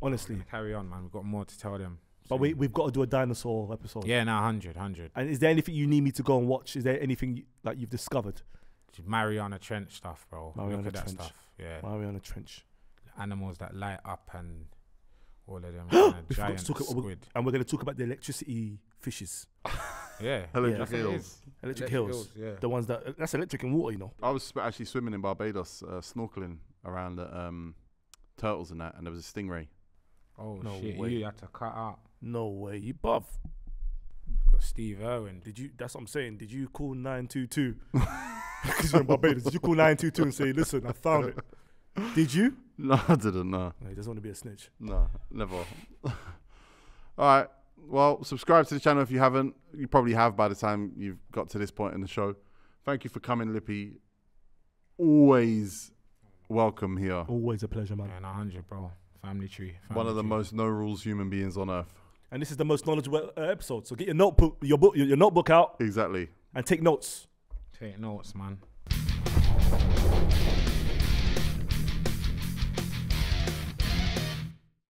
honestly. Carry on, man. We've got more to tell them. But we've got to do a dinosaur episode. Yeah, now 100. And is there anything you need me to go and watch? Is there anything like you've discovered? Mariana Trench stuff, bro. Mariana Trench. Look at that stuff. Yeah. Mariana Trench. Animals that light up and... all of them. Giant squid. And we're going to talk about the electricity fishes. Yeah. Electric Hills. Yeah. The ones that's electric and water, you know. I was actually swimming in Barbados, snorkeling around the turtles and that, and there was a stingray. Oh, no shit. Way. You had to cut out. No way. You buff. Got Steve Irwin. Did you, that's what I'm saying. Did you call 922? Because you're in Barbados. Did you call 922 and say, listen, I found it? Did you? No, I didn't, no. No, he doesn't want to be a snitch. No, never. All right. Well, subscribe to the channel if you haven't. You probably have by the time you've got to this point in the show. Thank you for coming, Lippy. Always welcome here. Always a pleasure, man. And 100, bro. Family tree. One of the most no rules human beings on earth. And this is the most knowledgeable episode. So get your notebook, your notebook out. Exactly. And take notes. Take notes, man.